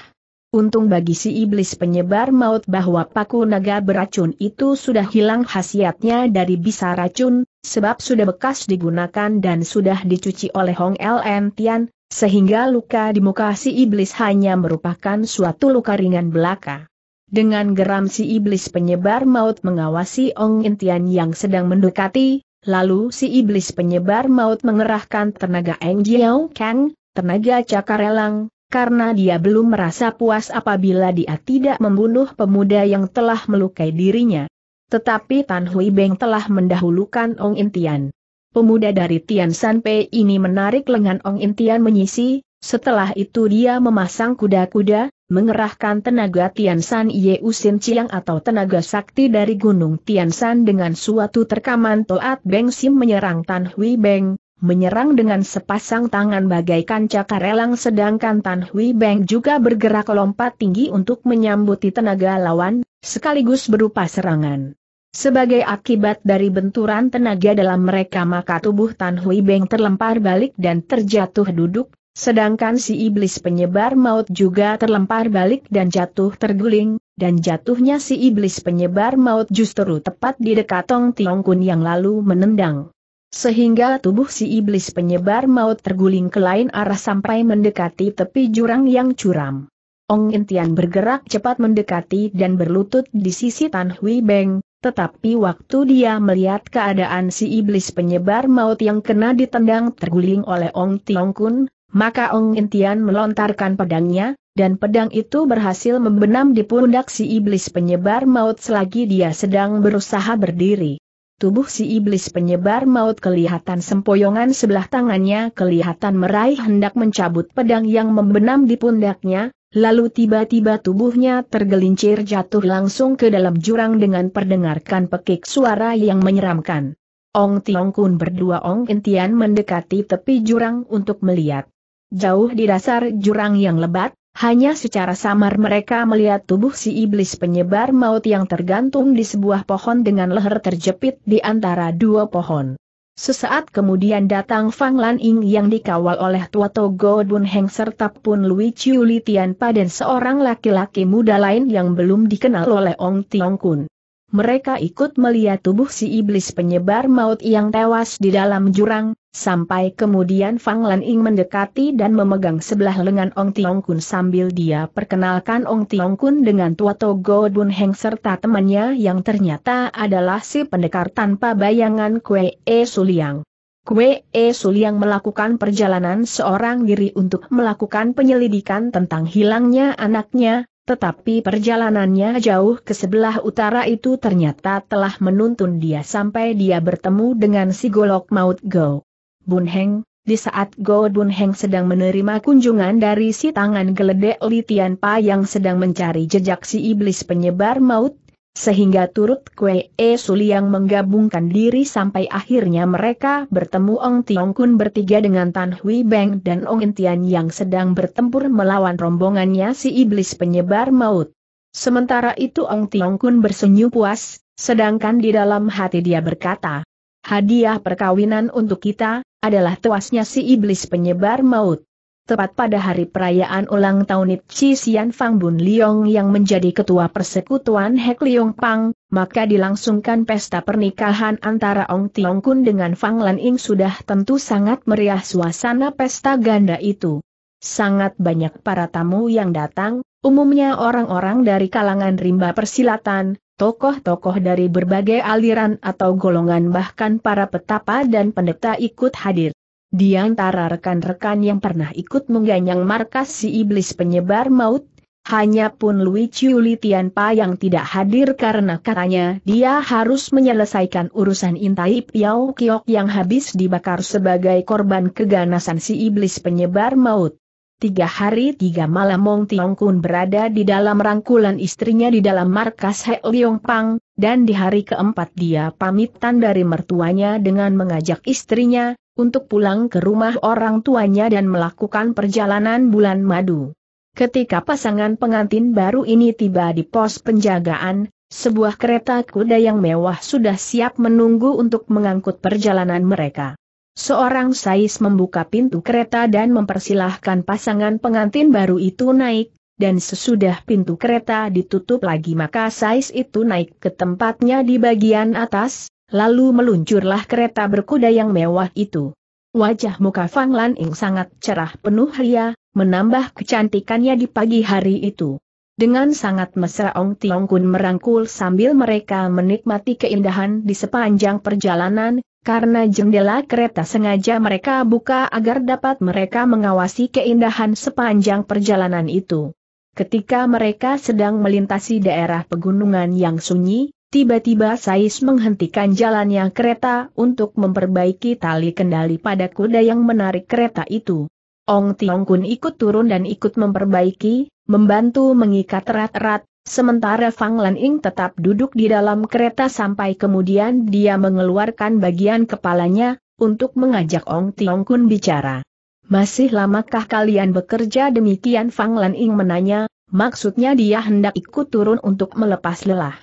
Untung bagi si iblis penyebar maut bahwa paku naga beracun itu sudah hilang khasiatnya dari bisa racun, sebab sudah bekas digunakan dan sudah dicuci oleh Hong Ln Tian. Sehingga luka di muka si iblis hanya merupakan suatu luka ringan belaka. Dengan geram si iblis penyebar maut mengawasi Ong Intian yang sedang mendekati, lalu si iblis penyebar maut mengerahkan tenaga Eng Jiao Kang, tenaga cakar elang, karena dia belum merasa puas apabila dia tidak membunuh pemuda yang telah melukai dirinya. Tetapi Tan Hui Beng telah mendahulukan Ong Intian. Pemuda dari Tian San Pei ini menarik lengan Ong Intian menyisi, setelah itu dia memasang kuda-kuda, mengerahkan tenaga Tian San Yeu Sin Chiang atau tenaga sakti dari Gunung Tian San dengan suatu terkaman Toat Beng Sim menyerang Tan Hui Beng, menyerang dengan sepasang tangan bagaikan cakarelang, sedangkan Tan Hui Beng juga bergerak lompat tinggi untuk menyambuti tenaga lawan, sekaligus berupa serangan. Sebagai akibat dari benturan tenaga dalam mereka, maka tubuh Tan Hui Beng terlempar balik dan terjatuh duduk, sedangkan si iblis penyebar maut juga terlempar balik dan jatuh terguling, dan jatuhnya si iblis penyebar maut justru tepat di dekat Tong Tiong Kun yang lalu menendang. Sehingga tubuh si iblis penyebar maut terguling ke lain arah sampai mendekati tepi jurang yang curam. Ong Intian bergerak cepat mendekati dan berlutut di sisi Tan Hui Beng, tetapi waktu dia melihat keadaan si iblis penyebar maut yang kena ditendang terguling oleh Ong Tiong Kun, maka Ong Intian melontarkan pedangnya, dan pedang itu berhasil membenam di pundak si iblis penyebar maut selagi dia sedang berusaha berdiri. Tubuh si iblis penyebar maut kelihatan sempoyongan, sebelah tangannya kelihatan meraih hendak mencabut pedang yang membenam di pundaknya, lalu tiba-tiba tubuhnya tergelincir jatuh langsung ke dalam jurang dengan perdengarkan pekik suara yang menyeramkan. Ong Tiong Kun berdua Ong Intian mendekati tepi jurang untuk melihat. Jauh di dasar jurang yang lebat, hanya secara samar mereka melihat tubuh si iblis penyebar maut yang tergantung di sebuah pohon dengan leher terjepit di antara dua pohon. Sesaat kemudian datang Fang Lan Ying yang dikawal oleh Tua Togo Bun Heng serta Pun Lui Chiu Li Tianpa dan seorang laki-laki muda lain yang belum dikenal oleh Ong Tiong Kun. Mereka ikut melihat tubuh si iblis penyebar maut yang tewas di dalam jurang, sampai kemudian Fang Lan Ying mendekati dan memegang sebelah lengan Ong Tiong Kun sambil dia perkenalkan Ong Tiong Kun dengan Tua Togo Bun Heng serta temannya yang ternyata adalah si pendekar tanpa bayangan Kwe E Suliang. Kwe E Suliang melakukan perjalanan seorang diri untuk melakukan penyelidikan tentang hilangnya anaknya, tetapi perjalanannya jauh ke sebelah utara itu ternyata telah menuntun dia sampai dia bertemu dengan si golok maut Go Bun Heng. Di saat Go Bun Heng sedang menerima kunjungan dari si tangan geledek Li Tianpa yang sedang mencari jejak si iblis penyebar maut, sehingga turut Kwe E Suliang menggabungkan diri sampai akhirnya mereka bertemu Ong Tiong Kun bertiga dengan Tan Hui Beng dan Ong Intian yang sedang bertempur melawan rombongannya si iblis penyebar maut. Sementara itu Ong Tiong Kun bersenyum puas, sedangkan di dalam hati dia berkata, hadiah perkawinan untuk kita adalah tewasnya si iblis penyebar maut. Tepat pada hari perayaan ulang tahun Itchi Sian Fang Bun Liong yang menjadi ketua persekutuan Hek Liong Pang, maka dilangsungkan pesta pernikahan antara Ong Tiong Kun dengan Fang Lan Ying. Sudah tentu sangat meriah suasana pesta ganda itu. Sangat banyak para tamu yang datang, umumnya orang-orang dari kalangan rimba persilatan, tokoh-tokoh dari berbagai aliran atau golongan, bahkan para petapa dan pendeta ikut hadir. Di antara rekan-rekan yang pernah ikut mengganyang markas si iblis penyebar maut, hanya Pun Lui Chiu Li Tianpa yang tidak hadir karena katanya dia harus menyelesaikan urusan Intai Piao Kiok yang habis dibakar sebagai korban keganasan si iblis penyebar maut. Tiga hari tiga malam Ong Tiong Kun berada di dalam rangkulan istrinya di dalam markas Hek Liong Pang, dan di hari keempat dia pamitan dari mertuanya dengan mengajak istrinya untuk pulang ke rumah orang tuanya dan melakukan perjalanan bulan madu. Ketika pasangan pengantin baru ini tiba di pos penjagaan, sebuah kereta kuda yang mewah sudah siap menunggu untuk mengangkut perjalanan mereka. Seorang sais membuka pintu kereta dan mempersilahkan pasangan pengantin baru itu naik, dan sesudah pintu kereta ditutup lagi maka sais itu naik ke tempatnya di bagian atas, lalu meluncurlah kereta berkuda yang mewah itu. Wajah muka Fang Lan Ying sangat cerah penuh ria, menambah kecantikannya di pagi hari itu. Dengan sangat mesra Ong Tiong Kun merangkul sambil mereka menikmati keindahan di sepanjang perjalanan, karena jendela kereta sengaja mereka buka agar dapat mereka mengawasi keindahan sepanjang perjalanan itu. Ketika mereka sedang melintasi daerah pegunungan yang sunyi, tiba-tiba sais menghentikan jalannya kereta untuk memperbaiki tali kendali pada kuda yang menarik kereta itu. Ong Tiong Kun ikut turun dan ikut memperbaiki, membantu mengikat erat-erat, sementara Fang Lan Ying tetap duduk di dalam kereta sampai kemudian dia mengeluarkan bagian kepalanya, untuk mengajak Ong Tiong Kun bicara. Masih lamakah kalian bekerja demikian? Fang Lan Ing menanya, maksudnya dia hendak ikut turun untuk melepas lelah.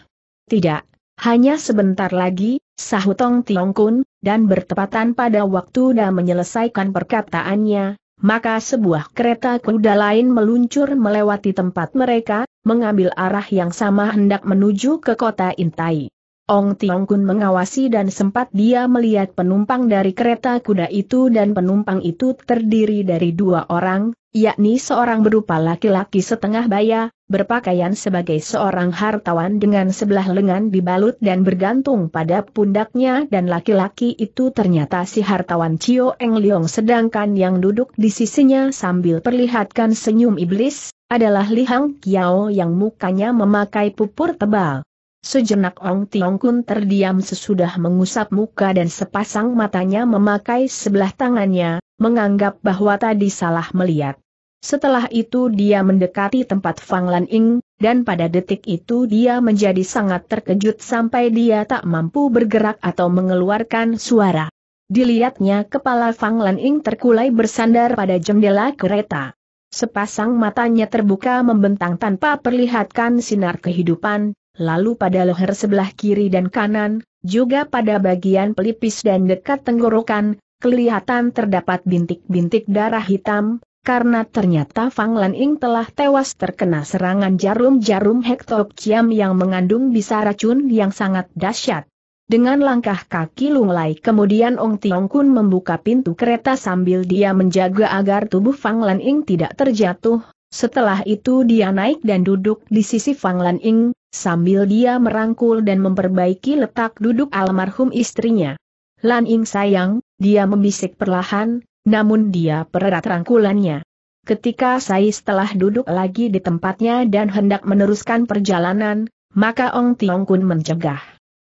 Tidak, hanya sebentar lagi, sahut Ong Tiong Kun, dan bertepatan pada waktu dia menyelesaikan perkataannya, maka sebuah kereta kuda lain meluncur melewati tempat mereka, mengambil arah yang sama hendak menuju ke kota Intai. Ong Tiong Kun mengawasi dan sempat dia melihat penumpang dari kereta kuda itu, dan penumpang itu terdiri dari dua orang, yakni seorang berupa laki-laki setengah baya, berpakaian sebagai seorang hartawan dengan sebelah lengan dibalut dan bergantung pada pundaknya, dan laki-laki itu ternyata si hartawan Cio Eng Leong, sedangkan yang duduk di sisinya sambil perlihatkan senyum iblis, adalah Li Hang Kiao yang mukanya memakai pupur tebal. Sejenak Ong Tiong Kun terdiam sesudah mengusap muka dan sepasang matanya memakai sebelah tangannya, menganggap bahwa tadi salah melihat. Setelah itu dia mendekati tempat Fang Lan Ing, dan pada detik itu dia menjadi sangat terkejut sampai dia tak mampu bergerak atau mengeluarkan suara. Dilihatnya kepala Fang Lan Ing terkulai bersandar pada jendela kereta. Sepasang matanya terbuka membentang tanpa perlihatkan sinar kehidupan. Lalu pada leher sebelah kiri dan kanan, juga pada bagian pelipis dan dekat tenggorokan, kelihatan terdapat bintik-bintik darah hitam, karena ternyata Fang Lan Ing telah tewas terkena serangan jarum-jarum hektokiam yang mengandung bisa racun yang sangat dahsyat. Dengan langkah kaki lunglai kemudian Ong Tiong Kun membuka pintu kereta sambil dia menjaga agar tubuh Fang Lan Ing tidak terjatuh. Setelah itu dia naik dan duduk di sisi Fang Lan Ing, sambil dia merangkul dan memperbaiki letak duduk almarhum istrinya. "Lan Ing sayang," dia membisik perlahan, namun dia pererat rangkulannya. Ketika Sai setelah duduk lagi di tempatnya dan hendak meneruskan perjalanan, maka Ong Tiong Kun mencegah.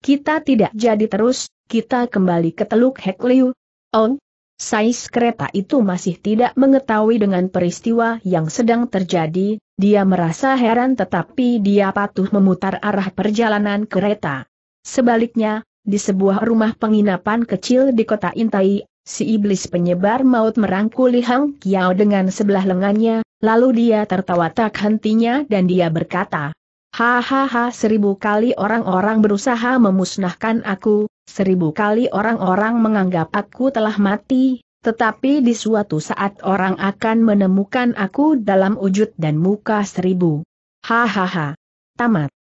"Kita tidak jadi terus, kita kembali ke Teluk Hek Liu." "Ong." Sais kereta itu masih tidak mengetahui dengan peristiwa yang sedang terjadi, dia merasa heran tetapi dia patuh memutar arah perjalanan kereta. Sebaliknya, di sebuah rumah penginapan kecil di kota Intai, si iblis penyebar maut merangkul Li Hang Kiao dengan sebelah lengannya, lalu dia tertawa tak hentinya dan dia berkata, "Hahaha, seribu kali orang-orang berusaha memusnahkan aku, seribu kali orang-orang menganggap aku telah mati, tetapi di suatu saat orang akan menemukan aku dalam wujud dan muka seribu." Hahaha. Tamat.